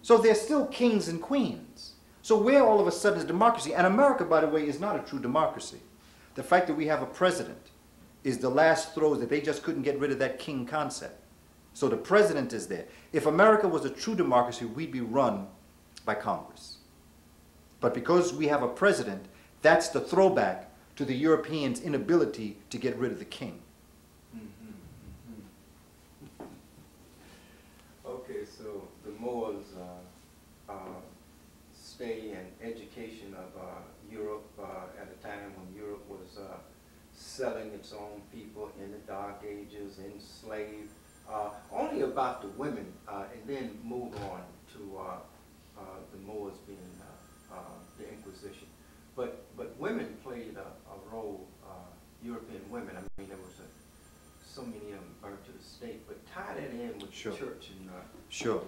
So there's still kings and queens. So where all of a sudden is democracy? And America, by the way, is not a true democracy. The fact that we have a president is the last throws that they just couldn't get rid of that king concept. So the president is there. If America was a true democracy, we'd be run by Congress. But because we have a president, that's the throwback to the Europeans' inability to get rid of the king. Mm-hmm. Okay, so the Moors stay in education of Europe at a time when Europe was selling its own people in the Dark Ages, enslaved, only about the women, and then move on to the Moors being the Inquisition. But women played a role, European women. I mean, there was so many of them burnt to the stake, but tie that in with the church. And, sure.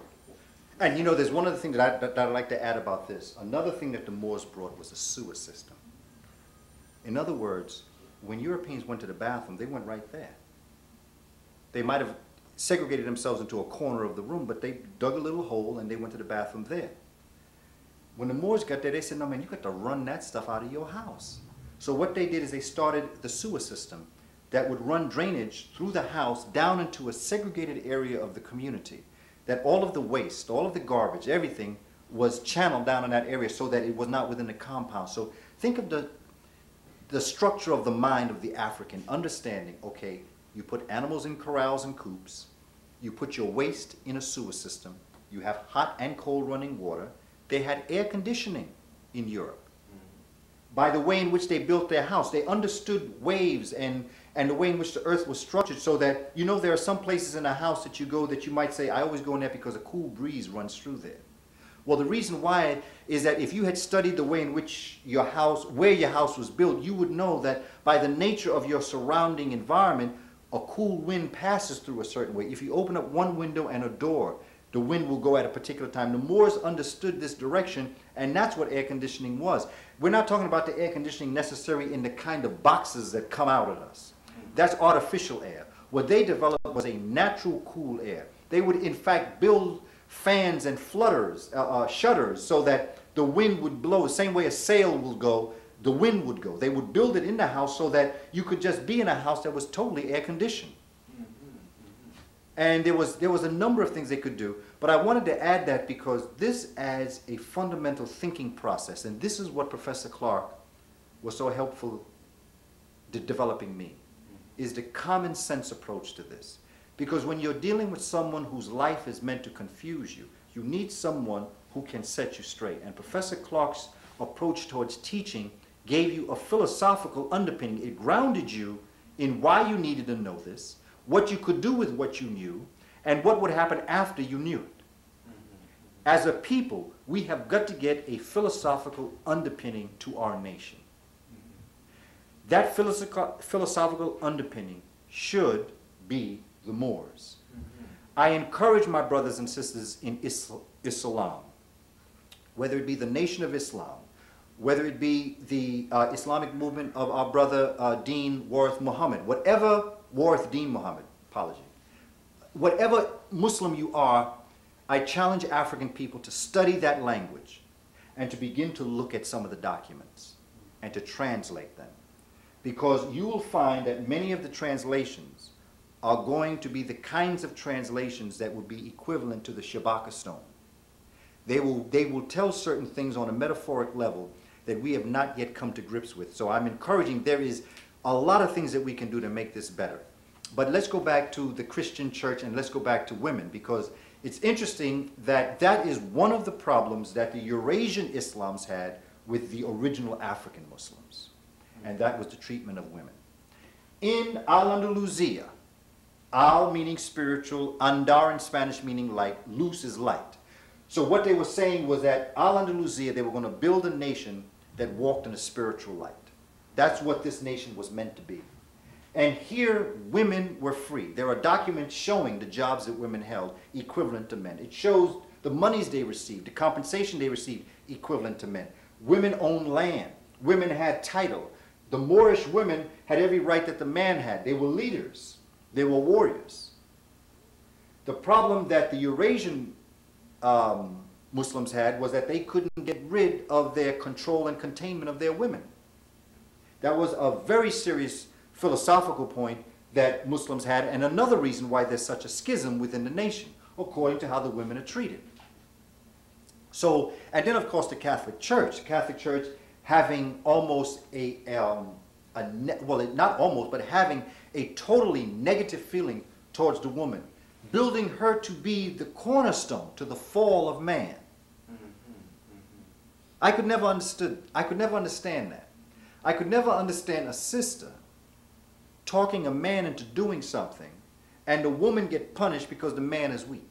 And you know, there's one other thing that I'd like to add about this. Another thing that the Moors brought was a sewer system. In other words, when Europeans went to the bathroom, they went right there. They might have segregated themselves into a corner of the room, but they dug a little hole and they went to the bathroom there. When the Moors got there, they said, no man, you got to run that stuff out of your house. So what they did is they started the sewer system that would run drainage through the house down into a segregated area of the community, that all of the waste, all of the garbage, everything was channeled down in that area so that it was not within the compound. So think of the the structure of the mind of the African, understanding, okay, you put animals in corrals and coops, you put your waste in a sewer system, you have hot and cold running water. They had air conditioning in Europe. By the way in which they built their house, they understood waves and the way in which the earth was structured, so that, you know, there are some places in a house that you go that you might say, I always go in there because a cool breeze runs through there. Well, the reason why is that if you had studied the way in which your house, where your house was built, you would know that by the nature of your surrounding environment, a cool wind passes through a certain way. If you open up one window and a door, the wind will go at a particular time. The Moors understood this direction, and that's what air conditioning was. We're not talking about the air conditioning necessary in the kind of boxes that come out at us. That's artificial air. What they developed was a natural cool air. They would, in fact, build fans and shutters, so that the wind would blow. The same way a sail will go, the wind would go. They would build it in the house so that you could just be in a house that was totally air conditioned. And there was a number of things they could do, but I wanted to add that because this adds a fundamental thinking process, and this is what Professor Clark was so helpful to developing me, is the common sense approach to this. Because when you're dealing with someone whose life is meant to confuse you, you need someone who can set you straight. And Professor Clark's approach towards teaching gave you a philosophical underpinning. It grounded you in why you needed to know this, what you could do with what you knew, and what would happen after you knew it. As a people, we have got to get a philosophical underpinning to our nation. That philosophical underpinning should be the Moors. I encourage my brothers and sisters in Islam, whether it be the Nation of Islam, whether it be the Islamic movement of our brother Dean Warith Muhammad, Whatever Muslim you are, I challenge African people to study that language and to begin to look at some of the documents and to translate them. Because you will find that many of the translations are going to be the kinds of translations that would be equivalent to the Shabaka stone. They will tell certain things on a metaphoric level that we have not yet come to grips with. So I'm encouraging, there is a lot of things that we can do to make this better. But let's go back to the Christian church, and let's go back to women, because it's interesting that that is one of the problems that the Eurasian Islams had with the original African Muslims, and that was the treatment of women. In Al-Andalusia, al meaning spiritual, andar in Spanish meaning light, luz is light. So what they were saying was that Al-Andalusia, they were going to build a nation that walked in a spiritual light. That's what this nation was meant to be. And here, women were free. There are documents showing the jobs that women held equivalent to men. It shows the monies they received, the compensation they received equivalent to men. Women owned land. Women had title. The Moorish women had every right that the man had. They were leaders. They were warriors. The problem that the Eurasian Muslims had was that they couldn't get rid of their control and containment of their women. That was a very serious philosophical point that Muslims had, and another reason why there's such a schism within the nation, according to how the women are treated. So, and then of course the Catholic Church having almost having a totally negative feeling towards the woman, building her to be the cornerstone to the fall of man. I could never understand that. I could never understand a sister talking a man into doing something and the woman get punished because the man is weak.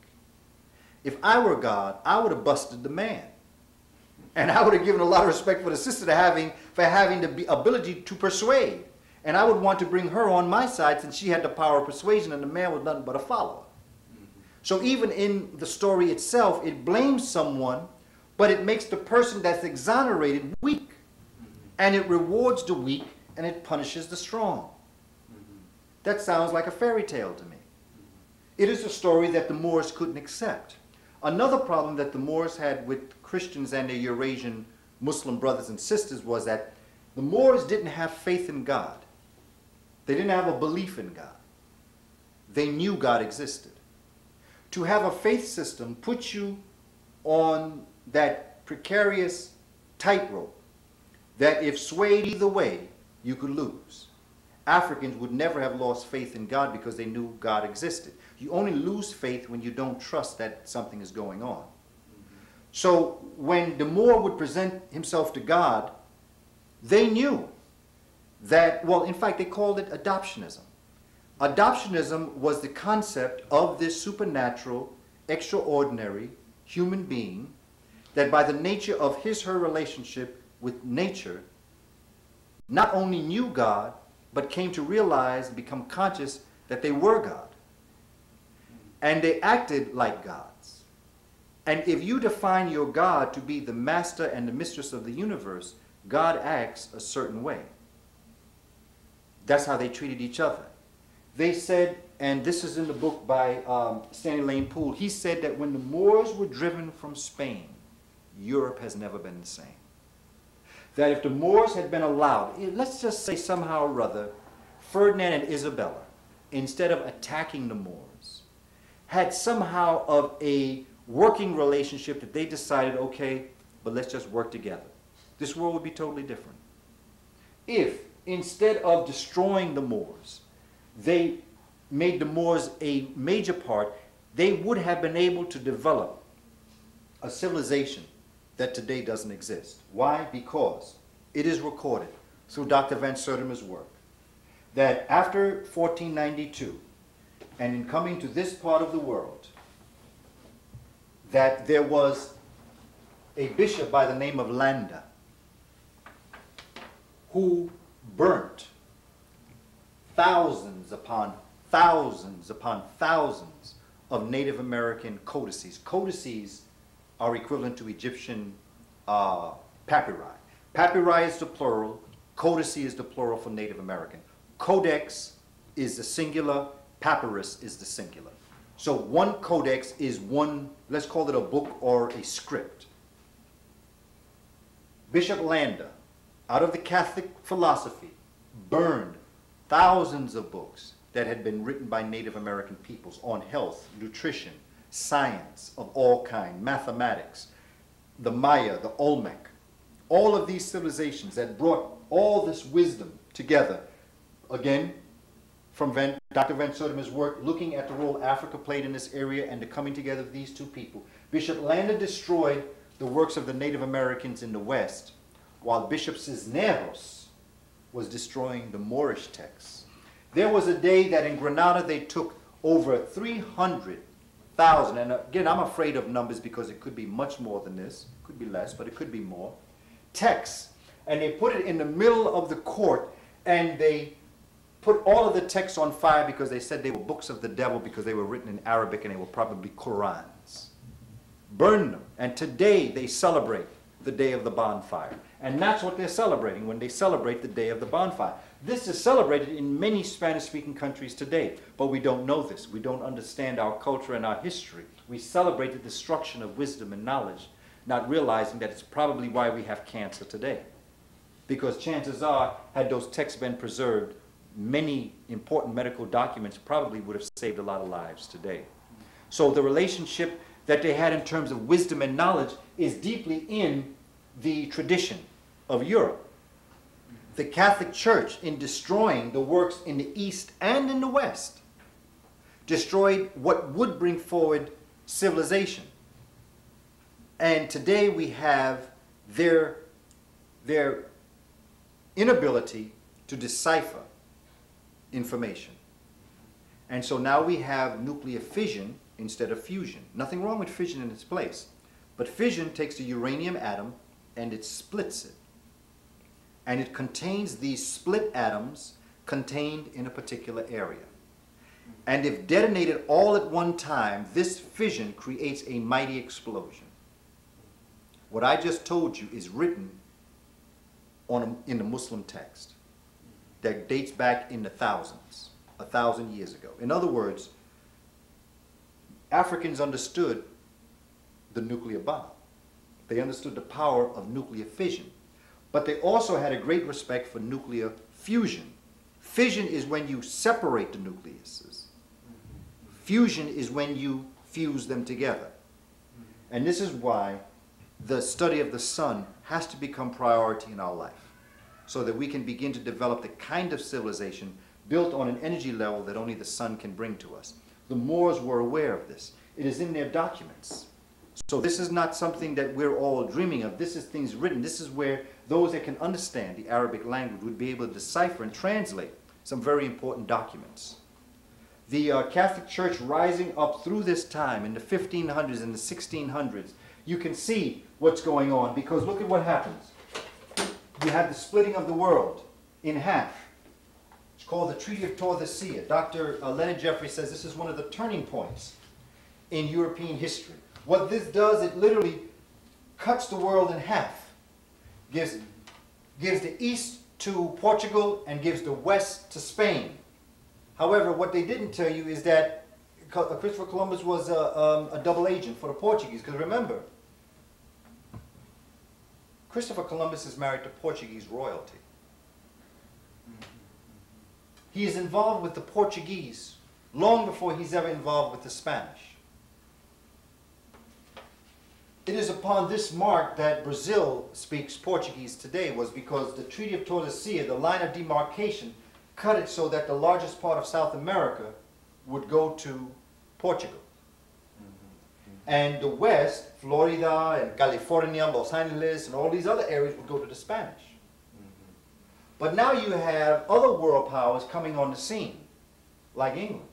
If I were God, I would have busted the man. And I would have given a lot of respect for the sister for having the ability to persuade. And I would want to bring her on my side since she had the power of persuasion and the man was nothing but a follower. So even in the story itself, it blames someone, but it makes the person that's exonerated weak. And it rewards the weak, and it punishes the strong. That sounds like a fairy tale to me. It is a story that the Moors couldn't accept. Another problem that the Moors had with Christians and their Eurasian Muslim brothers and sisters was that the Moors didn't have faith in God. They didn't have a belief in God. They knew God existed. To have a faith system puts you on that precarious tightrope that if swayed either way, you could lose. Africans would never have lost faith in God because they knew God existed. You only lose faith when you don't trust that something is going on. So when the Moor would present himself to God, they knew that, well, in fact, they called it adoptionism. Adoptionism was the concept of this supernatural, extraordinary human being that by the nature of his, her relationship with nature, not only knew God, but came to realize and become conscious that they were God. And they acted like gods. And if you define your God to be the master and the mistress of the universe, God acts a certain way. That's how they treated each other. They said, and this is in the book by Stanley Lane Poole, he said that when the Moors were driven from Spain, Europe has never been the same. That if the Moors had been allowed, let's just say somehow or other, Ferdinand and Isabella, instead of attacking the Moors, had somehow of a working relationship that they decided, okay, but let's just work together. This world would be totally different. If, instead of destroying the Moors, they made the Moors a major part, they would have been able to develop a civilization that today doesn't exist. Why? Because it is recorded through Dr. Van Sertima's work that after 1492, and in coming to this part of the world, that there was a bishop by the name of Landa who burnt thousands upon thousands of Native American codices. Codices are equivalent to Egyptian papyri. Papyri is the plural, codice is the plural for Native American. Codex is the singular, papyrus is the singular. So one codex is one, let's call it a book or a script. Bishop Landa, out of the Catholic philosophy, burned thousands of books that had been written by Native American peoples on health, nutrition, science of all kinds, mathematics, the Maya, the Olmec, all of these civilizations that brought all this wisdom together. Again, from Dr. Van Sertima's work, looking at the role Africa played in this area and the coming together of these two people. Bishop Landa destroyed the works of the Native Americans in the West, while Bishop Cisneros was destroying the Moorish texts. There was a day that in Granada they took over 300,000, and again, I'm afraid of numbers because it could be much more than this, could be less, but it could be more, texts. And they put it in the middle of the court, and they put all of the texts on fire because they said they were books of the devil because they were written in Arabic and they were probably Qurans. Burn them. And today they celebrate the day of the bonfire. And that's what they're celebrating when they celebrate the day of the bonfire. This is celebrated in many Spanish-speaking countries today, but we don't know this. We don't understand our culture and our history. We celebrate the destruction of wisdom and knowledge, not realizing that it's probably why we have cancer today. Because chances are, had those texts been preserved, many important medical documents probably would have saved a lot of lives today. So the relationship that they had in terms of wisdom and knowledge is deeply in the tradition of Europe. The Catholic Church, in destroying the works in the East and in the West, destroyed what would bring forward civilization. And today we have their inability to decipher information. And so now we have nuclear fission instead of fusion. Nothing wrong with fission in its place, but fission takes the uranium atom and it splits it. And it contains these split atoms contained in a particular area. And if detonated all at one time, this fission creates a mighty explosion. What I just told you is written on in the Muslim text that dates back in the thousands, 1,000 years ago. In other words, Africans understood the nuclear bomb. They understood the power of nuclear fission. But they also had a great respect for nuclear fusion. Fission is when you separate the nucleuses. Fusion is when you fuse them together. And this is why the study of the sun has to become priority in our life. so that we can begin to develop the kind of civilization built on an energy level that only the sun can bring to us. The Moors were aware of this. It is in their documents. So this is not something that we're all dreaming of. This is things written. This is where those that can understand the Arabic language would be able to decipher and translate some very important documents. The Catholic Church rising up through this time in the 1500s and the 1600s, you can see what's going on, because look at what happens. You have the splitting of the world in half. It's called the Treaty of Tordesillas. Dr. Leonard Jeffrey says this is one of the turning points in European history. What this does, it literally cuts the world in half, gives the East to Portugal and gives the West to Spain. However, what they didn't tell you is that Christopher Columbus was a double agent for the Portuguese, because remember, Christopher Columbus is married to Portuguese royalty. He is involved with the Portuguese long before he's ever involved with the Spanish. It is upon this mark that Brazil speaks Portuguese today, was because the Treaty of Tordesillas, the line of demarcation, cut it so that the largest part of South America would go to Portugal. And the West, Florida and California, Los Angeles, and all these other areas would go to the Spanish. But now you have other world powers coming on the scene, like England.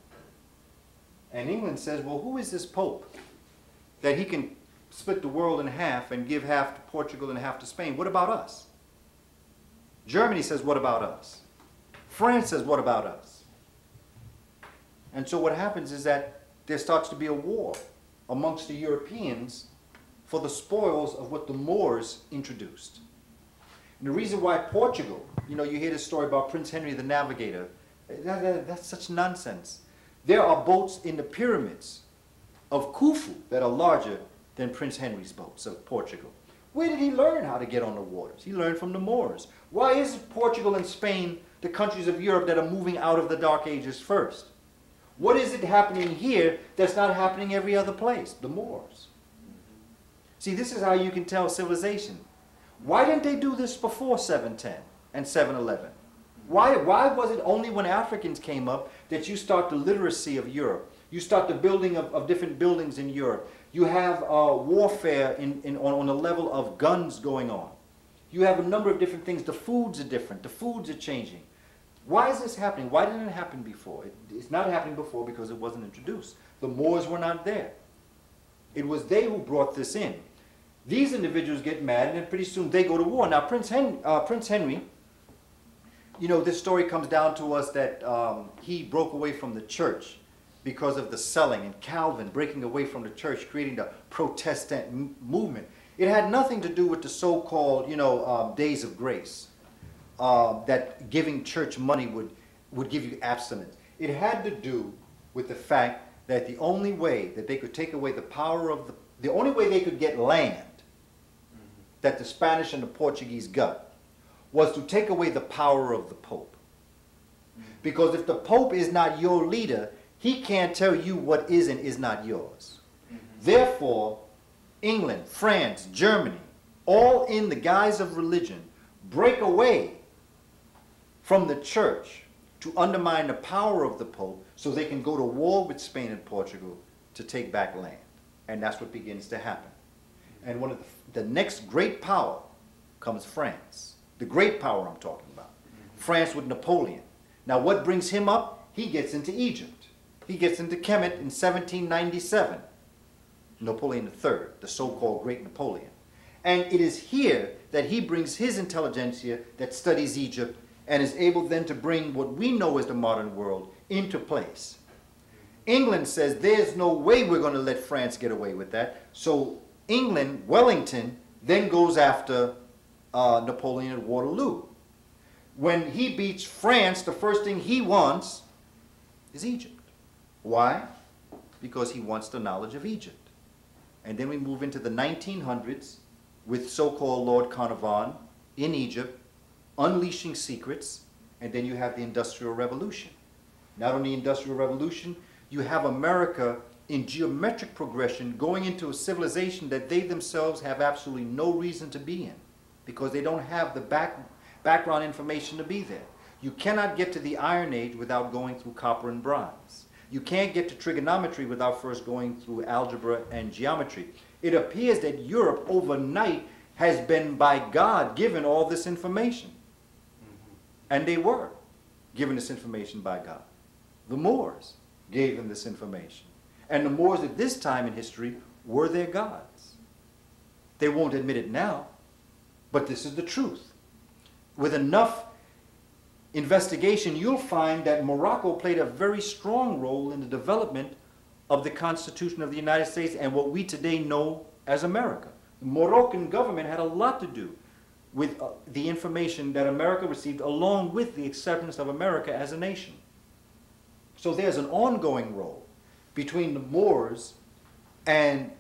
And England says, well, who is this Pope that he can split the world in half and give half to Portugal and half to Spain? What about us? Germany says, what about us? France says, what about us? And so what happens is that there starts to be a war amongst the Europeans for the spoils of what the Moors introduced. And the reason why Portugal, you know, you hear this story about Prince Henry the Navigator. That's such nonsense. There are boats in the pyramids of Khufu that are larger than Prince Henry's boats of Portugal. Where did he learn how to get on the waters? He learned from the Moors. Why is Portugal and Spain the countries of Europe that are moving out of the Dark Ages first? What is it happening here that's not happening every other place? The Moors. See, this is how you can tell civilization. Why didn't they do this before 710 and 711? Why was it only when Africans came up that you start the literacy of Europe? You start the building of different buildings in Europe. You have warfare on the level of guns going on. You have a number of different things. The foods are different. The foods are changing. Why is this happening? Why didn't it happen before? It's not happening before because it wasn't introduced. The Moors were not there. It was they who brought this in. These individuals get mad, and then pretty soon they go to war. Now, Prince Henry, you know, this story comes down to us that he broke away from the church because of the selling, and Calvin breaking away from the church, creating the Protestant movement. It had nothing to do with the so-called, you know, days of grace. That giving church money would give you abstinence. It had to do with the fact that the only way that they could take away the power of the only way they could get land that the Spanish and the Portuguese got was to take away the power of the Pope. Because if the Pope is not your leader, he can't tell you what is and is not yours. Therefore, England, France, Germany, all in the guise of religion, break away from the church to undermine the power of the Pope so they can go to war with Spain and Portugal to take back land. And that's what begins to happen. And one of the next great power comes France. The great power I'm talking about. France with Napoleon. Now what brings him up? He gets into Egypt. He gets into Kemet in 1797. Napoleon III, the so-called Great Napoleon. And it is here that he brings his intelligentsia that studies Egypt and is able then to bring what we know as the modern world into place. England says there's no way we're going to let France get away with that. So England, Wellington, then goes after Napoleon at Waterloo. When he beats France, the first thing he wants is Egypt. Why? Because he wants the knowledge of Egypt. And then we move into the 1900s with so-called Lord Carnarvon in Egypt, unleashing secrets, and then you have the Industrial Revolution. Not only Industrial Revolution, you have America in geometric progression going into a civilization that they themselves have absolutely no reason to be in, because they don't have the back, background information to be there. You cannot get to the Iron Age without going through copper and bronze. You can't get to trigonometry without first going through algebra and geometry. It appears that Europe overnight has been by God given all this information. And they were given this information by God. The Moors gave them this information. And the Moors at this time in history were their gods. They won't admit it now, but this is the truth. With enough investigation, you'll find that Morocco played a very strong role in the development of the Constitution of the United States and what we today know as America. The Moroccan government had a lot to do with the information that America received, along with the acceptance of America as a nation. So there's an ongoing role between the Moors and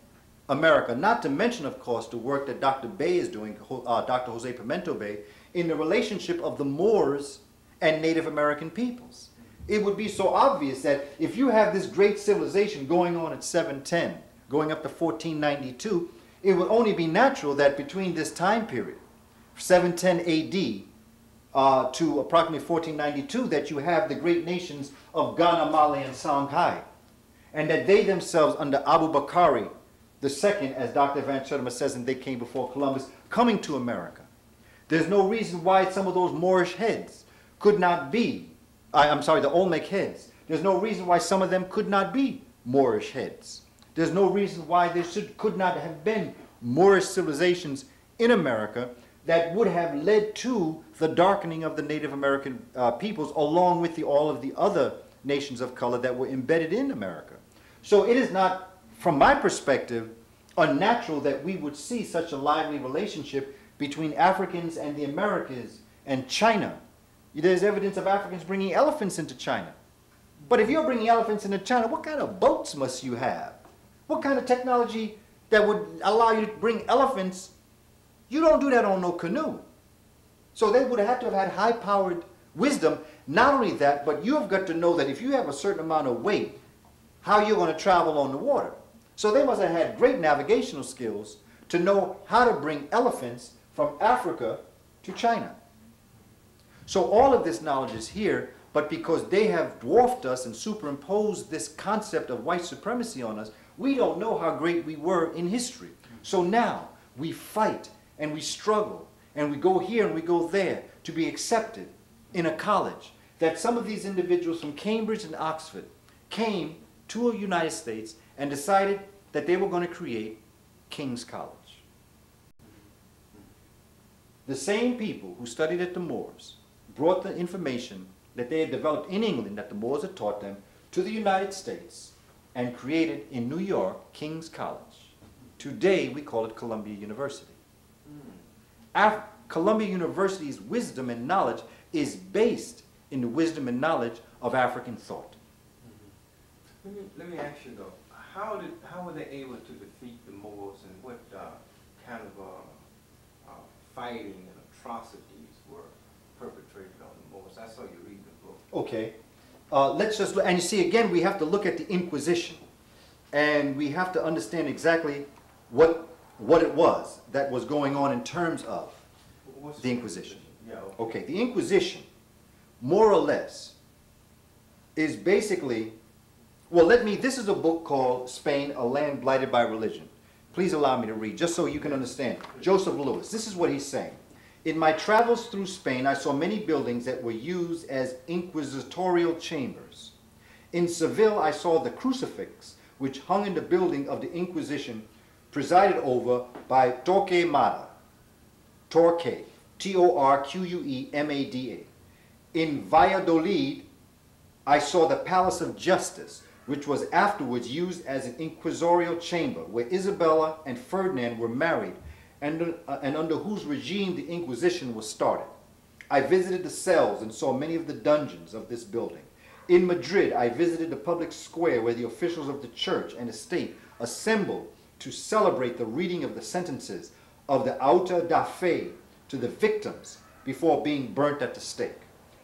America, not to mention, of course, the work that Dr. Bay is doing, Dr. Jose Pimento Bay, in the relationship of the Moors and Native American peoples. It would be so obvious that if you have this great civilization going on at 710, going up to 1492, it would only be natural that between this time period, 710 AD to approximately 1492, that you have the great nations of Ghana, Mali, and Songhai, and that they themselves under Abu Bakari II, as Dr. Van Sertima says, and they came before Columbus, coming to America. There's no reason why some of those Moorish heads could not be, the Olmec heads. There's no reason why some of them could not be Moorish heads. There's no reason why there could not have been Moorish civilizations in America that would have led to the darkening of the Native American peoples, along with all of the other nations of color that were embedded in America. So it is not, from my perspective, unnatural that we would see such a lively relationship between Africans and the Americas and China. There's evidence of Africans bringing elephants into China. But if you're bringing elephants into China, what kind of boats must you have? What kind of technology that would allow you to bring elephants? You don't do that on no canoe. So they would have to have had high-powered wisdom. Not only that, but you have got to know that if you have a certain amount of weight, how you're going to travel on the water. So they must have had great navigational skills to know how to bring elephants from Africa to China. So all of this knowledge is here, but because they have dwarfed us and superimposed this concept of white supremacy on us, we don't know how great we were in history. So now we fight and we struggle, and we go here and we go there to be accepted in a college, that some of these individuals from Cambridge and Oxford came to the United States and decided that they were going to create King's College. The same people who studied at the Moors brought the information that they had developed in England, that the Moors had taught them, to the United States and created in New York King's College. Today we call it Columbia University. Columbia University's wisdom and knowledge is based in the wisdom and knowledge of African thought. Mm-hmm. Let me ask you though, how were they able to defeat the Moors, and what kind of fighting and atrocities were perpetrated on the Moors? I saw you reading the book. Okay, let's just look, and you see again we have to look at the Inquisition, and we have to understand exactly what it was that was going on in terms of the Inquisition. Yeah, okay. Okay, the Inquisition, more or less, is basically, well, this is a book called Spain, A Land Blighted by Religion. Please allow me to read, just so you can understand. Joseph Lewis, this is what he's saying. In my travels through Spain, I saw many buildings that were used as inquisitorial chambers. In Seville, I saw the crucifix, which hung in the building of the Inquisition, presided over by Torquemada, Torque, T-O-R-Q-U-E-M-A-D-A. In Valladolid, I saw the Palace of Justice, which was afterwards used as an inquisitorial chamber, where Isabella and Ferdinand were married, and under whose regime the Inquisition was started. I visited the cells and saw many of the dungeons of this building. In Madrid, I visited the public square where the officials of the church and estate assembled to celebrate the reading of the sentences of the auto da fe to the victims before being burnt at the stake.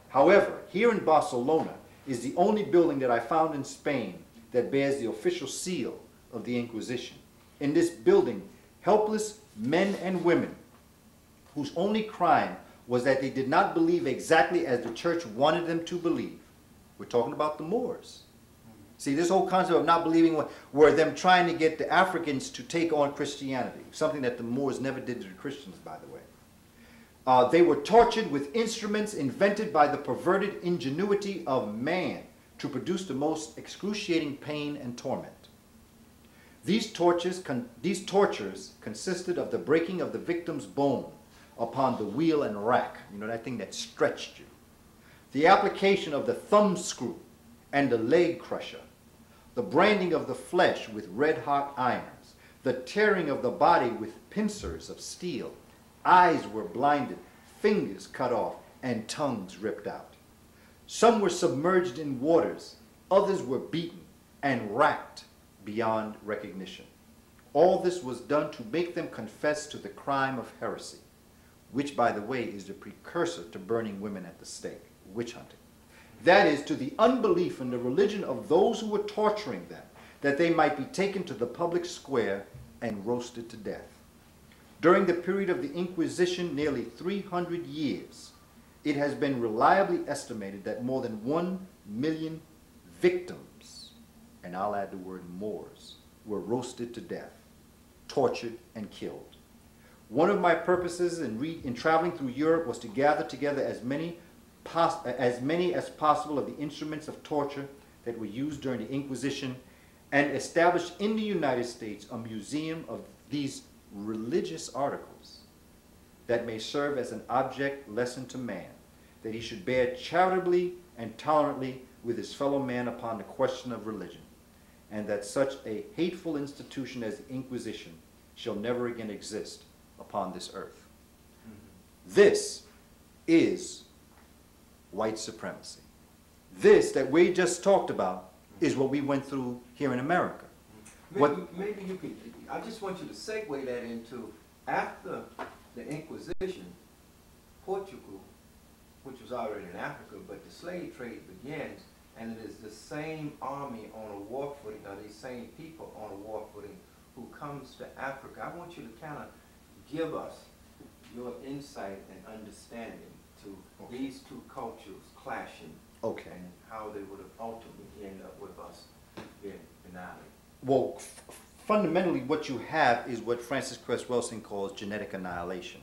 However, here in Barcelona is the only building that I found in Spain that bears the official seal of the Inquisition. In this building, helpless men and women whose only crime was that they did not believe exactly as the church wanted them to believe. We're talking about the Moors. See, this whole concept of not believing were them trying to get the Africans to take on Christianity, something that the Moors never did to the Christians, by the way. They were tortured with instruments invented by the perverted ingenuity of man to produce the most excruciating pain and torment. These tortures consisted of the breaking of the victim's bone upon the wheel and rack, you know, that thing that stretched you, the application of the thumb screw and the leg crusher, the branding of the flesh with red-hot irons, the tearing of the body with pincers of steel, eyes were blinded, fingers cut off, and tongues ripped out. Some were submerged in waters, others were beaten and racked beyond recognition. All this was done to make them confess to the crime of heresy, which, by the way, is the precursor to burning women at the stake, witch hunting. That is, to the unbelief in the religion of those who were torturing them, that they might be taken to the public square and roasted to death. During the period of the Inquisition, nearly 300 years, it has been reliably estimated that more than 1 million victims, and I'll add the word Moors, were roasted to death, tortured, and killed. One of my purposes in traveling through Europe was to gather together as many as possible of the instruments of torture that were used during the Inquisition and establish in the United States a museum of these religious articles that may serve as an object lesson to man, that he should bear charitably and tolerantly with his fellow man upon the question of religion, and that such a hateful institution as the Inquisition shall never again exist upon this earth. Mm-hmm. This is white supremacy. This that we just talked about is what we went through here in America. Maybe you could, I just want you to segue that into, after the Inquisition, Portugal, which was already in Africa, but the slave trade begins, and it is the same army on a war footing, or these same people on a war footing, who comes to Africa. I want you to kind of give us your insight and understanding to these two cultures clashing, and how they would have ultimately ended up with us being annihilated. Well, fundamentally what you have is what Francis Cress Welsing calls genetic annihilation.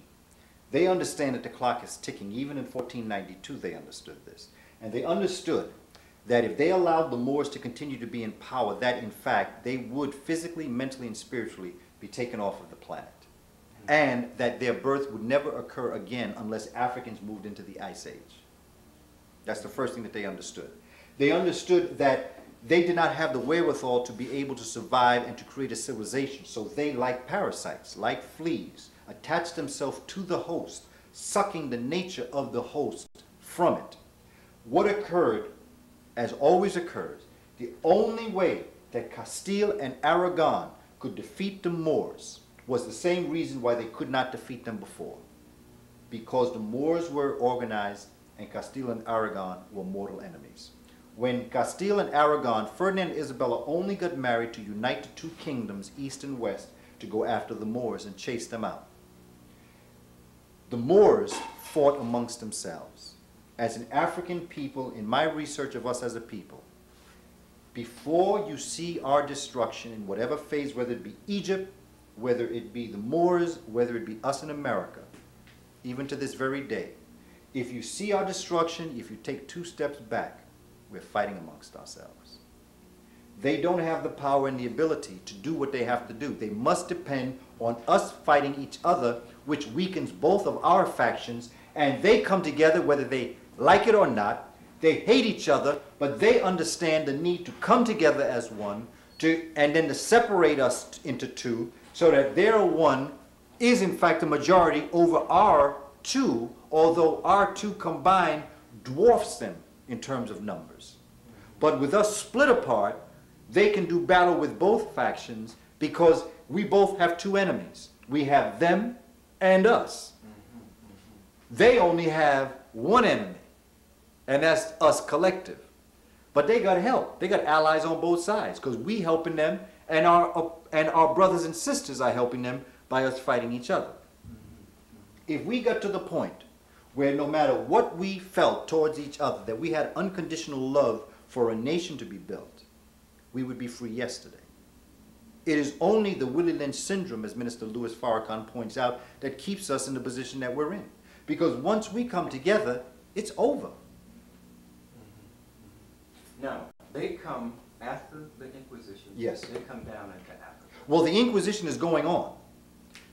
They understand that the clock is ticking. Even in 1492 they understood this. And they understood that if they allowed the Moors to continue to be in power, that in fact they would physically, mentally, and spiritually be taken off of the planet. And that their birth would never occur again unless Africans moved into the Ice Age. That's the first thing that they understood. They understood that they did not have the wherewithal to be able to survive and to create a civilization, so they, like parasites, like fleas, attached themselves to the host, sucking the nature of the host from it. What occurred, as always occurs, the only way that Castile and Aragon could defeat the Moors was the same reason why they could not defeat them before, because the Moors were organized and Castile and Aragon were mortal enemies. When Castile and Aragon, Ferdinand and Isabella only got married to unite the two kingdoms, East and West, to go after the Moors and chase them out. The Moors fought amongst themselves. As an African people, in my research of us as a people, before you see our destruction in whatever phase, whether it be Egypt, whether it be the Moors, whether it be us in America, even to this very day, if you see our destruction, if you take two steps back, we're fighting amongst ourselves. They don't have the power and the ability to do what they have to do. They must depend on us fighting each other, which weakens both of our factions, and they come together whether they like it or not. They hate each other, but they understand the need to come together as one, and then to separate us into two, so that their one is in fact the majority over our two, although our two combined dwarfs them in terms of numbers. But with us split apart, they can do battle with both factions because we both have two enemies. We have them and us. They only have one enemy, and that's us collective. But they got help. They got allies on both sides because we helping them, and our brothers and sisters are helping them by us fighting each other. If we got to the point where no matter what we felt towards each other, that we had unconditional love for a nation to be built, we would be free yesterday. It is only the Willie Lynch syndrome, as Minister Louis Farrakhan points out, that keeps us in the position that we're in. Because once we come together, it's over. Now, they come after the Inquisition. Yes. They come down into Africa. Well, the Inquisition is going on.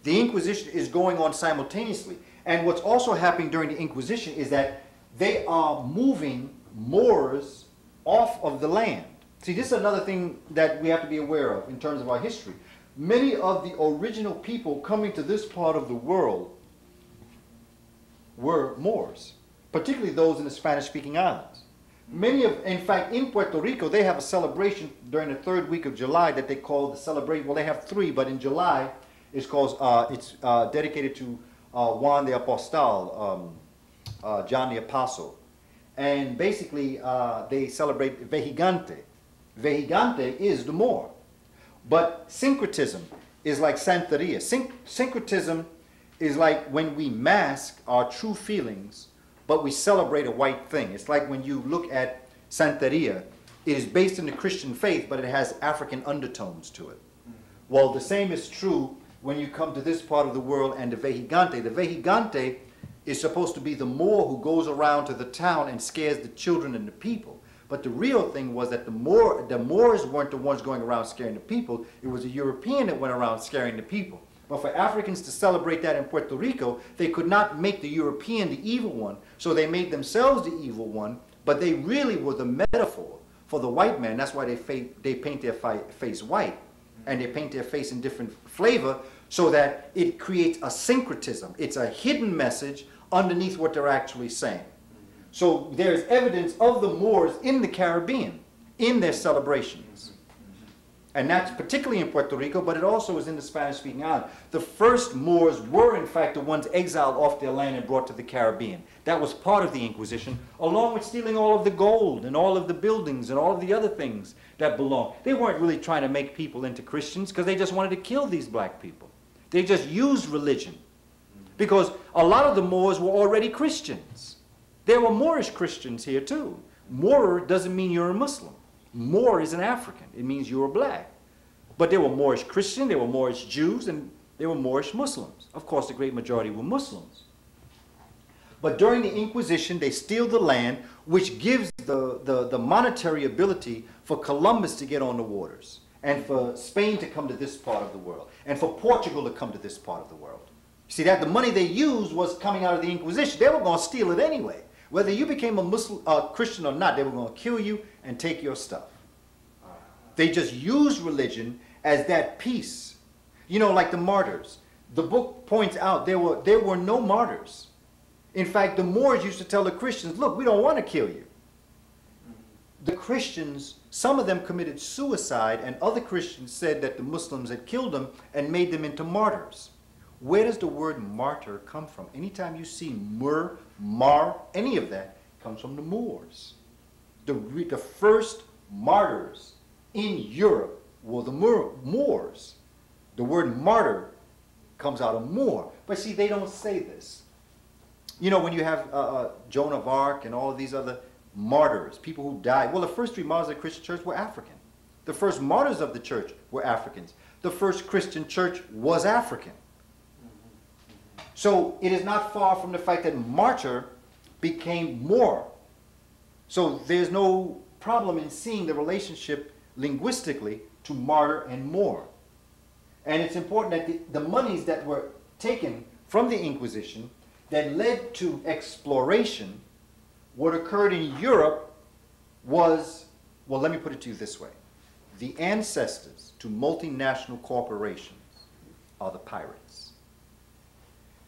The Inquisition is going on simultaneously. And what's also happening during the Inquisition is that they are moving Moors off of the land. See, this is another thing that we have to be aware of in terms of our history. Many of the original people coming to this part of the world were Moors, particularly those in the Spanish-speaking islands. Many of, in fact, in Puerto Rico, they have a celebration during the third week of July that they call the celebration. Well, they have three, but in July, it's called. It's dedicated to Juan the Apostle, John the Apostle, and basically they celebrate Vejigante. Vejigante is the Moor, but syncretism is like Santeria. Syncretism is like when we mask our true feelings, but we celebrate a white thing. It's like when you look at Santeria, it is based in the Christian faith, but it has African undertones to it. Well, the same is true when you come to this part of the world and the Vejigante. The Vejigante is supposed to be the Moor who goes around to the town and scares the children and the people. But the real thing was that the Moors weren't the ones going around scaring the people. It was a European that went around scaring the people. But for Africans to celebrate that in Puerto Rico, they could not make the European the evil one, so they made themselves the evil one, but they really were the metaphor for the white man. That's why they paint their face white, and they paint their face in different flavor, so that it creates a syncretism. It's a hidden message underneath what they're actually saying. So there's evidence of the Moors in the Caribbean, in their celebrations. And that's particularly in Puerto Rico, but it also is in the Spanish-speaking island. The first Moors were, in fact, the ones exiled off their land and brought to the Caribbean. That was part of the Inquisition, along with stealing all of the gold and all of the buildings and all of the other things that belonged. They weren't really trying to make people into Christians because they just wanted to kill these black people. They just used religion because a lot of the Moors were already Christians. There were Moorish Christians here, too. Moor doesn't mean you're a Muslim. Moor is an African. It means you were black. But there were Moorish Christians, there were Moorish Jews, and there were Moorish Muslims. Of course, the great majority were Muslims. But during the Inquisition, they steal the land, which gives the monetary ability for Columbus to get on the waters, and for Spain to come to this part of the world, and for Portugal to come to this part of the world. See, that the money they used was coming out of the Inquisition. They were going to steal it anyway. Whether you became a Muslim, Christian or not, they were going to kill you and take your stuff. They just used religion as that piece. You know, like the martyrs. The book points out there were no martyrs. In fact, the Moors used to tell the Christians, look, we don't want to kill you. The Christians, some of them committed suicide, and other Christians said that the Muslims had killed them and made them into martyrs. Where does the word martyr come from? Anytime you see mur, mar, any of that, comes from the Moors. The first martyrs in Europe were the Moors. The word martyr comes out of Moor. But see, they don't say this. You know, when you have Joan of Arc and all of these other martyrs, people who died. Well, the first three martyrs of the Christian church were African. The first martyrs of the church were Africans. The first Christian church was African. So it is not far from the fact that martyr became Moor. So there's no problem in seeing the relationship linguistically to martyr and Moor. And it's important that the monies that were taken from the Inquisition that led to exploration, what occurred in Europe was, well, let me put it to you this way. The ancestors to multinational corporations are the pirates.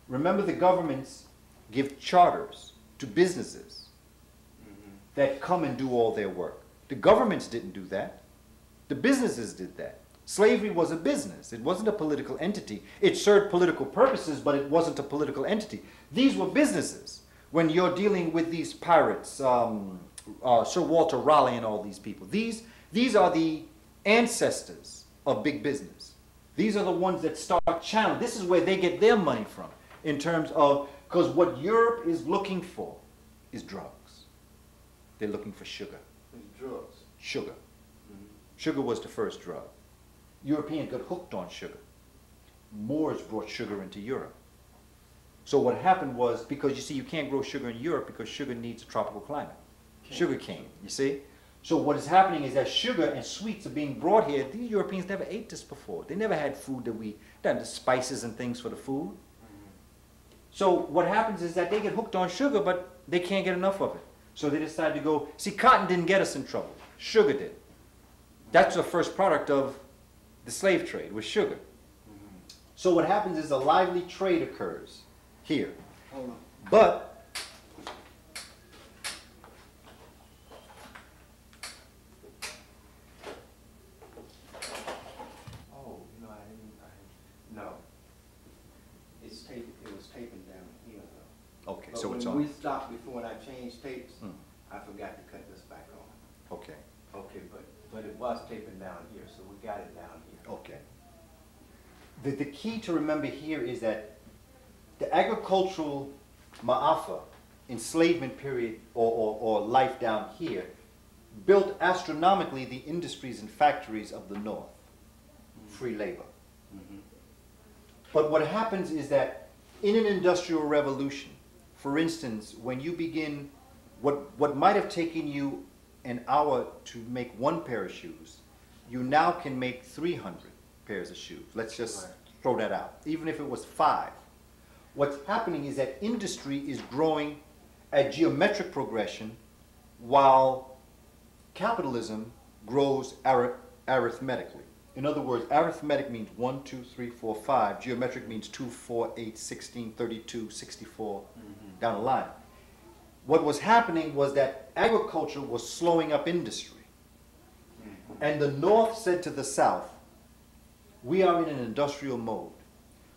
Remember, the governments give charters to businesses that come and do all their work. The governments didn't do that. The businesses did that. Slavery was a business. It wasn't a political entity. It served political purposes, but it wasn't a political entity. These were businesses. When you're dealing with these pirates, Sir Walter Raleigh and all these people, these are the ancestors of big business. These are the ones that start channel. This is where they get their money from. In terms of Because what Europe is looking for is drugs. They're looking for sugar. Drugs? Sugar. Mm-hmm. Sugar was the first drug. Europeans got hooked on sugar. Moors brought sugar into Europe. So what happened was, because you see you can't grow sugar in Europe because sugar needs a tropical climate. Sugar cane, you see? So what is happening is that sugar and sweets are being brought here. These Europeans never ate this before. They never had food that we, the spices and things for the food. Mm-hmm. So what happens is that they get hooked on sugar, but they can't get enough of it. So they decide to go, see, cotton didn't get us in trouble. Sugar did. That's the first product of the slave trade, was sugar. Mm-hmm. So what happens is a lively trade occurs here. Hold on. But we stopped before and I changed tapes. Hmm. I forgot to cut this back on. Okay. Okay, but it was taping down here, so we got it down here. Okay. The key to remember here is that the agricultural ma'afa, enslavement period, or life down here, built astronomically the industries and factories of the north. Mm-hmm. Free labor. Mm-hmm. But what happens is that in an industrial revolution, for instance, when you begin, what might have taken you an hour to make one pair of shoes, you now can make 300 pairs of shoes. Let's just throw that out, even if it was 5. What's happening is that industry is growing at geometric progression while capitalism grows arithmetically. In other words, arithmetic means 1, 2, 3, 4, 5. Geometric means 2, 4, 8, 16, 32, 64, mm-hmm. down the line. What was happening was that agriculture was slowing up industry. Mm-hmm. And the North said to the South, we are in an industrial mode,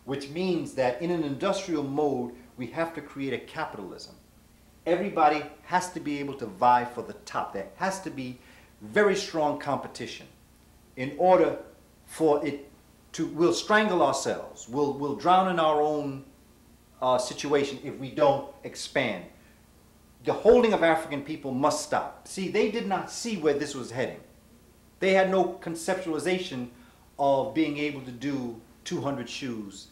which means that in an industrial mode, we have to create a capitalism. Everybody has to be able to vie for the top. There has to be very strong competition. In order for it to, we'll strangle ourselves, we'll drown in our own situation if we don't expand. The holding of African people must stop. See, they did not see where this was heading. They had no conceptualization of being able to do 200 shoes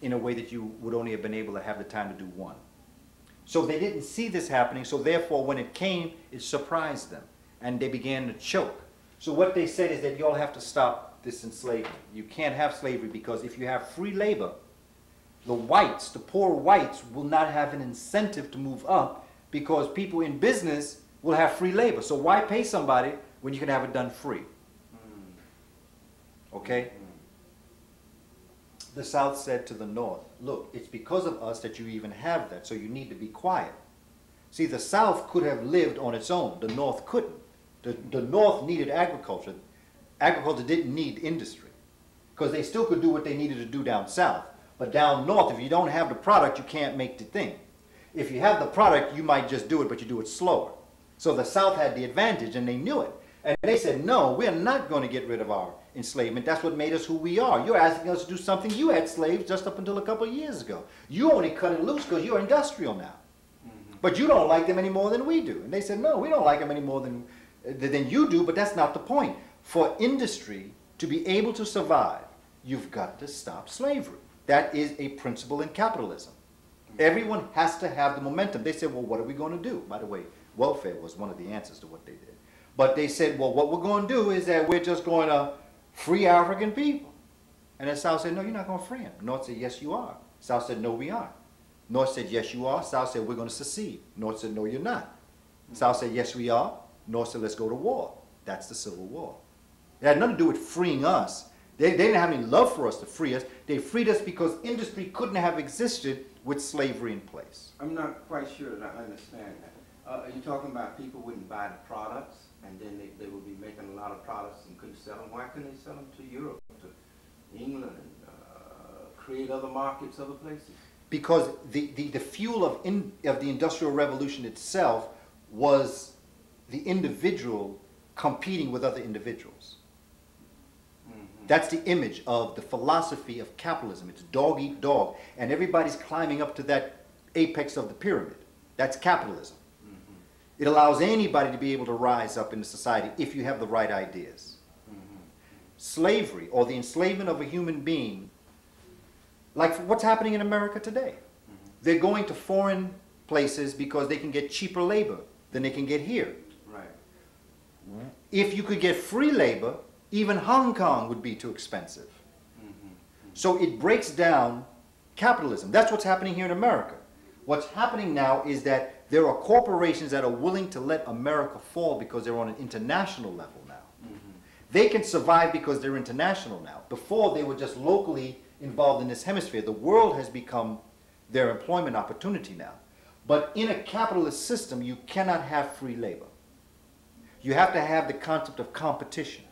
in a way that you would only have been able to have the time to do one. So they didn't see this happening, so therefore when it came, it surprised them, and they began to choke. So what they said is that you all have to stop this enslavement. You can't have slavery because if you have free labor, the whites, the poor whites, will not have an incentive to move up because people in business will have free labor. So why pay somebody when you can have it done free? Okay? The South said to the North, look, it's because of us that you even have that, so you need to be quiet. See, the South could have lived on its own. The North couldn't. The North needed agriculture. Agriculture didn't need industry because they still could do what they needed to do down south. But down north, if you don't have the product, you can't make the thing. If you have the product, you might just do it, but you do it slower. So the South had the advantage, and they knew it. And they said, no, we're not going to get rid of our enslavement. That's what made us who we are. You're asking us to do something. You had slaves just up until a couple of years ago. You only cut it loose because you're industrial now. Mm-hmm. But you don't like them any more than we do. And they said, no, we don't like them any more than you do, but that's not the point. For industry to be able to survive, you've got to stop slavery. That is a principle in capitalism. Everyone has to have the momentum. They said, well, what are we going to do? By the way, welfare was one of the answers to what they did. But they said, well, what we're going to do is that we're just going to free African people. And the South said, no, you're not going to free them. North said, yes, you are. South said, no, we aren't. North said, yes, you are. South said, we're going to secede. North said, no, you're not. South said, yes, we are. North said, let's go to war. That's the Civil War. It had nothing to do with freeing us. They didn't have any love for us to free us. They freed us because industry couldn't have existed with slavery in place. I'm not quite sure that I understand that. Are you talking about people wouldn't buy the products, and then they would be making a lot of products and couldn't sell them? Why couldn't they sell them to Europe, to England, and create other markets, other places? Because the fuel of the Industrial Revolution itself was the individual competing with other individuals. Mm-hmm. That's the image of the philosophy of capitalism. It's dog eat dog. And everybody's climbing up to that apex of the pyramid. That's capitalism. Mm-hmm. It allows anybody to be able to rise up in society if you have the right ideas. Mm-hmm. Slavery, or the enslavement of a human being, like what's happening in America today. Mm-hmm. They're going to foreign places because they can get cheaper labor than they can get here. Right. Mm-hmm. If you could get free labor, even Hong Kong would be too expensive. Mm-hmm. So it breaks down capitalism. That's what's happening here in America. What's happening now is that there are corporations that are willing to let America fall because they're on an international level now. Mm-hmm. They can survive because they're international now. Before, they were just locally involved in this hemisphere. The world has become their employment opportunity now. But in a capitalist system, you cannot have free labor. You have to have the concept of competition.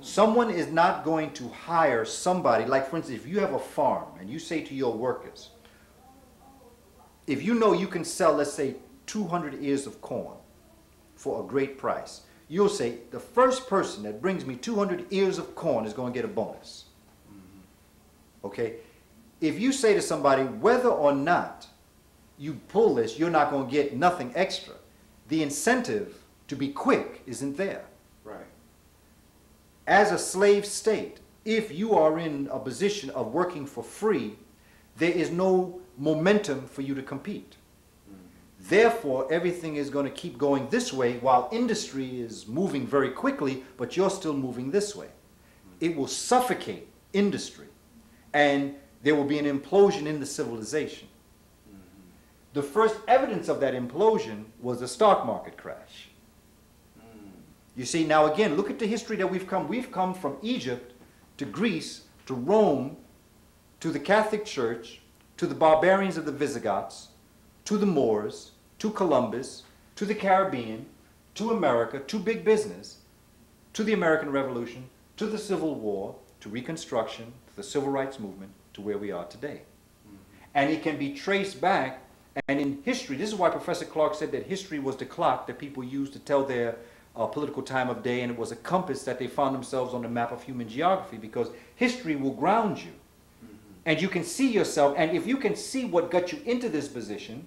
Someone is not going to hire somebody, like for instance, if you have a farm and you say to your workers, if you know you can sell, let's say, 200 ears of corn for a great price, you'll say, the first person that brings me 200 ears of corn is going to get a bonus. Mm-hmm. Okay? If you say to somebody, whether or not you pull this, you're not going to get nothing extra, the incentive to be quick isn't there. Right. As a slave state, if you are in a position of working for free, there is no momentum for you to compete. Mm-hmm. Therefore, everything is going to keep going this way while industry is moving very quickly, but you're still moving this way. Mm-hmm. It will suffocate industry, and there will be an implosion in the civilization. Mm-hmm. The first evidence of that implosion was the stock market crash. You see, now again, look at the history that we've come. We've come from Egypt to Greece to Rome to the Catholic Church to the barbarians of the Visigoths to the Moors to Columbus to the Caribbean to America to big business to the American Revolution to the Civil War to Reconstruction to the Civil Rights Movement to where we are today. Mm-hmm. And it can be traced back, and in history, this is why Professor Clark said that history was the clock that people used to tell their political time of day, and it was a compass that they found themselves on the map of human geography, because history will ground you. Mm-hmm. And you can see yourself, and if you can see what got you into this position,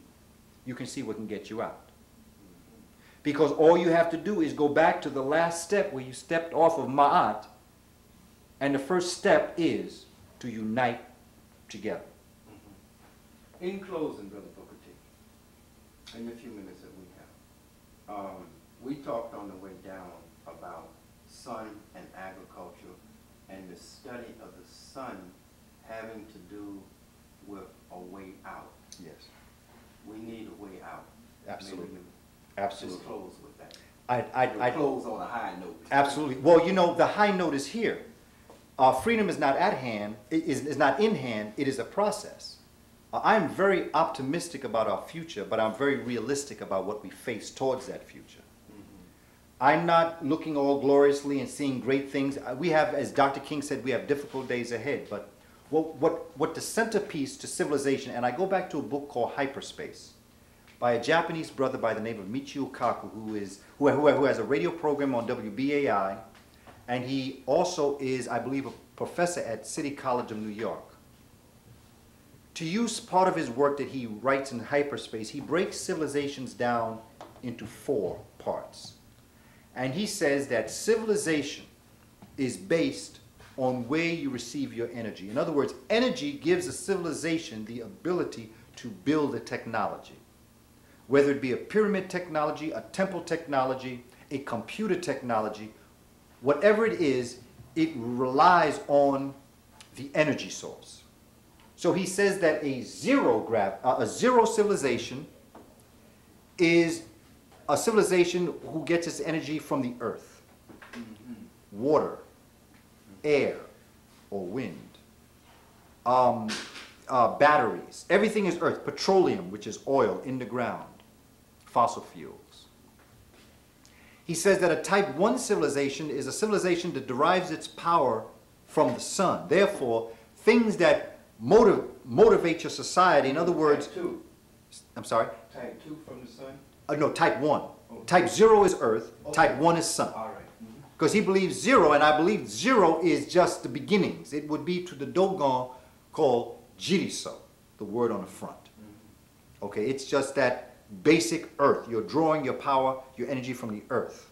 you can see what can get you out. Mm-hmm. Because all you have to do is go back to the last step where you stepped off of Ma'at, and the first step is to unite together. Mm-hmm. In closing, Brother Booker T, in the few minutes that we have, we talked on the way down about sun and agriculture and the study of the sun having to do with a way out. Yes. We need a way out. Absolutely. Absolutely. Just close with that. I close on a high note. Absolutely. Well, you know, the high note is here. Freedom is not at hand, is not in hand, it is a process. I'm very optimistic about our future, but I'm very realistic about what we face towards that future. I'm not looking all gloriously and seeing great things. We have, as Dr. King said, we have difficult days ahead, but what the centerpiece to civilization, and I go back to a book called Hyperspace by a Japanese brother by the name of Michio Kaku, who has a radio program on WBAI, and he also is, I believe, a professor at City College of New York. To use part of his work that he writes in Hyperspace, he breaks civilizations down into 4 parts. And he says that civilization is based on where you receive your energy. In other words, energy gives a civilization the ability to build a technology, whether it be a pyramid technology, a temple technology, a computer technology, whatever it is, it relies on the energy source. So he says that a zero civilization is a civilization who gets its energy from the earth, water, air, or wind, batteries. Everything is earth. Petroleum, which is oil in the ground, fossil fuels. He says that a type 1 civilization is a civilization that derives its power from the sun. Therefore, things that motivate your society, in other words... Type 2. I'm sorry? Type 2 from the sun? No, type 1. Okay. Type 0 is earth, okay. Type 1 is sun. Because he believes 0, and I believe 0 is just the beginnings. It would be to the Dogon called jiriso, the word on the front. Mm-hmm. Okay, it's just that basic earth. You're drawing your power, your energy from the earth.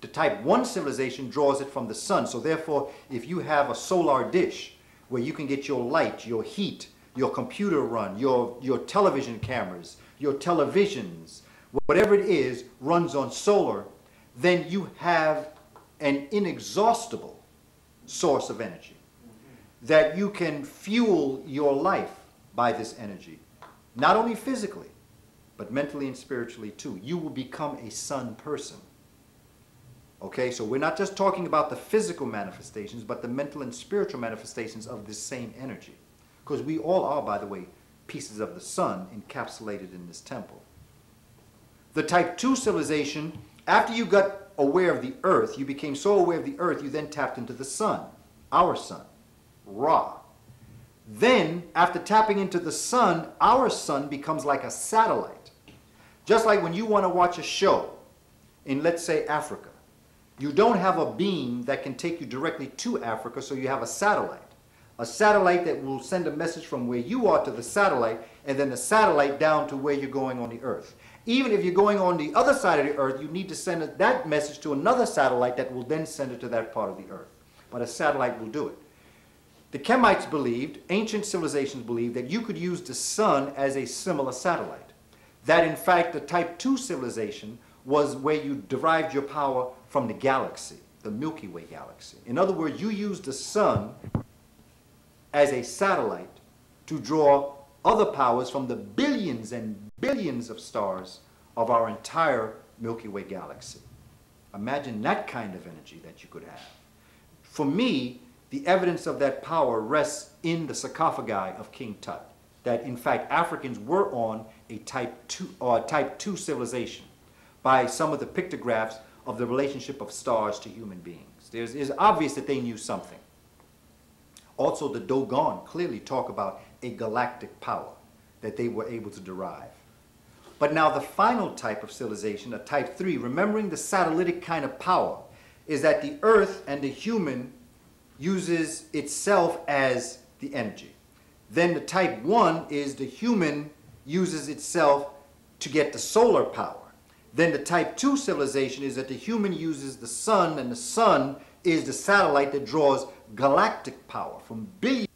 The type 1 civilization draws it from the sun. So therefore, if you have a solar dish where you can get your light, your heat, your computer run, your television cameras, your televisions, whatever it is, runs on solar, then you have an inexhaustible source of energy that you can fuel your life by this energy. Not only physically, but mentally and spiritually too. You will become a sun person. Okay, so we're not just talking about the physical manifestations, but the mental and spiritual manifestations of this same energy. Because we all are, by the way, pieces of the sun encapsulated in this temple. The type 2 civilization, after you got aware of the earth, you became so aware of the earth, you then tapped into the sun, our sun, Ra. Then, after tapping into the sun, our sun becomes like a satellite. Just like when you want to watch a show in, let's say, Africa. You don't have a beam that can take you directly to Africa, so you have a satellite. A satellite that will send a message from where you are to the satellite, and then the satellite down to where you're going on the earth. Even if you're going on the other side of the earth, you need to send that message to another satellite that will then send it to that part of the earth. But a satellite will do it. The Kemites believed, ancient civilizations believed, that you could use the sun as a similar satellite. That, in fact, the type 2 civilization was where you derived your power from the galaxy, the Milky Way galaxy. In other words, you used the sun as a satellite to draw other powers from the billions and billions of stars of our entire Milky Way galaxy. Imagine that kind of energy that you could have. For me, the evidence of that power rests in the sarcophagi of King Tut, that in fact Africans were on a type 2 civilization by some of the pictographs of the relationship of stars to human beings. It's obvious that they knew something. Also, the Dogon clearly talk about a galactic power that they were able to derive. But now the final type of civilization, a type 3, remembering the satellitic kind of power, is that the earth and the human uses itself as the energy. Then the type 1 is the human uses itself to get the solar power. Then the type 2 civilization is that the human uses the sun, and the sun is the satellite that draws galactic power from billions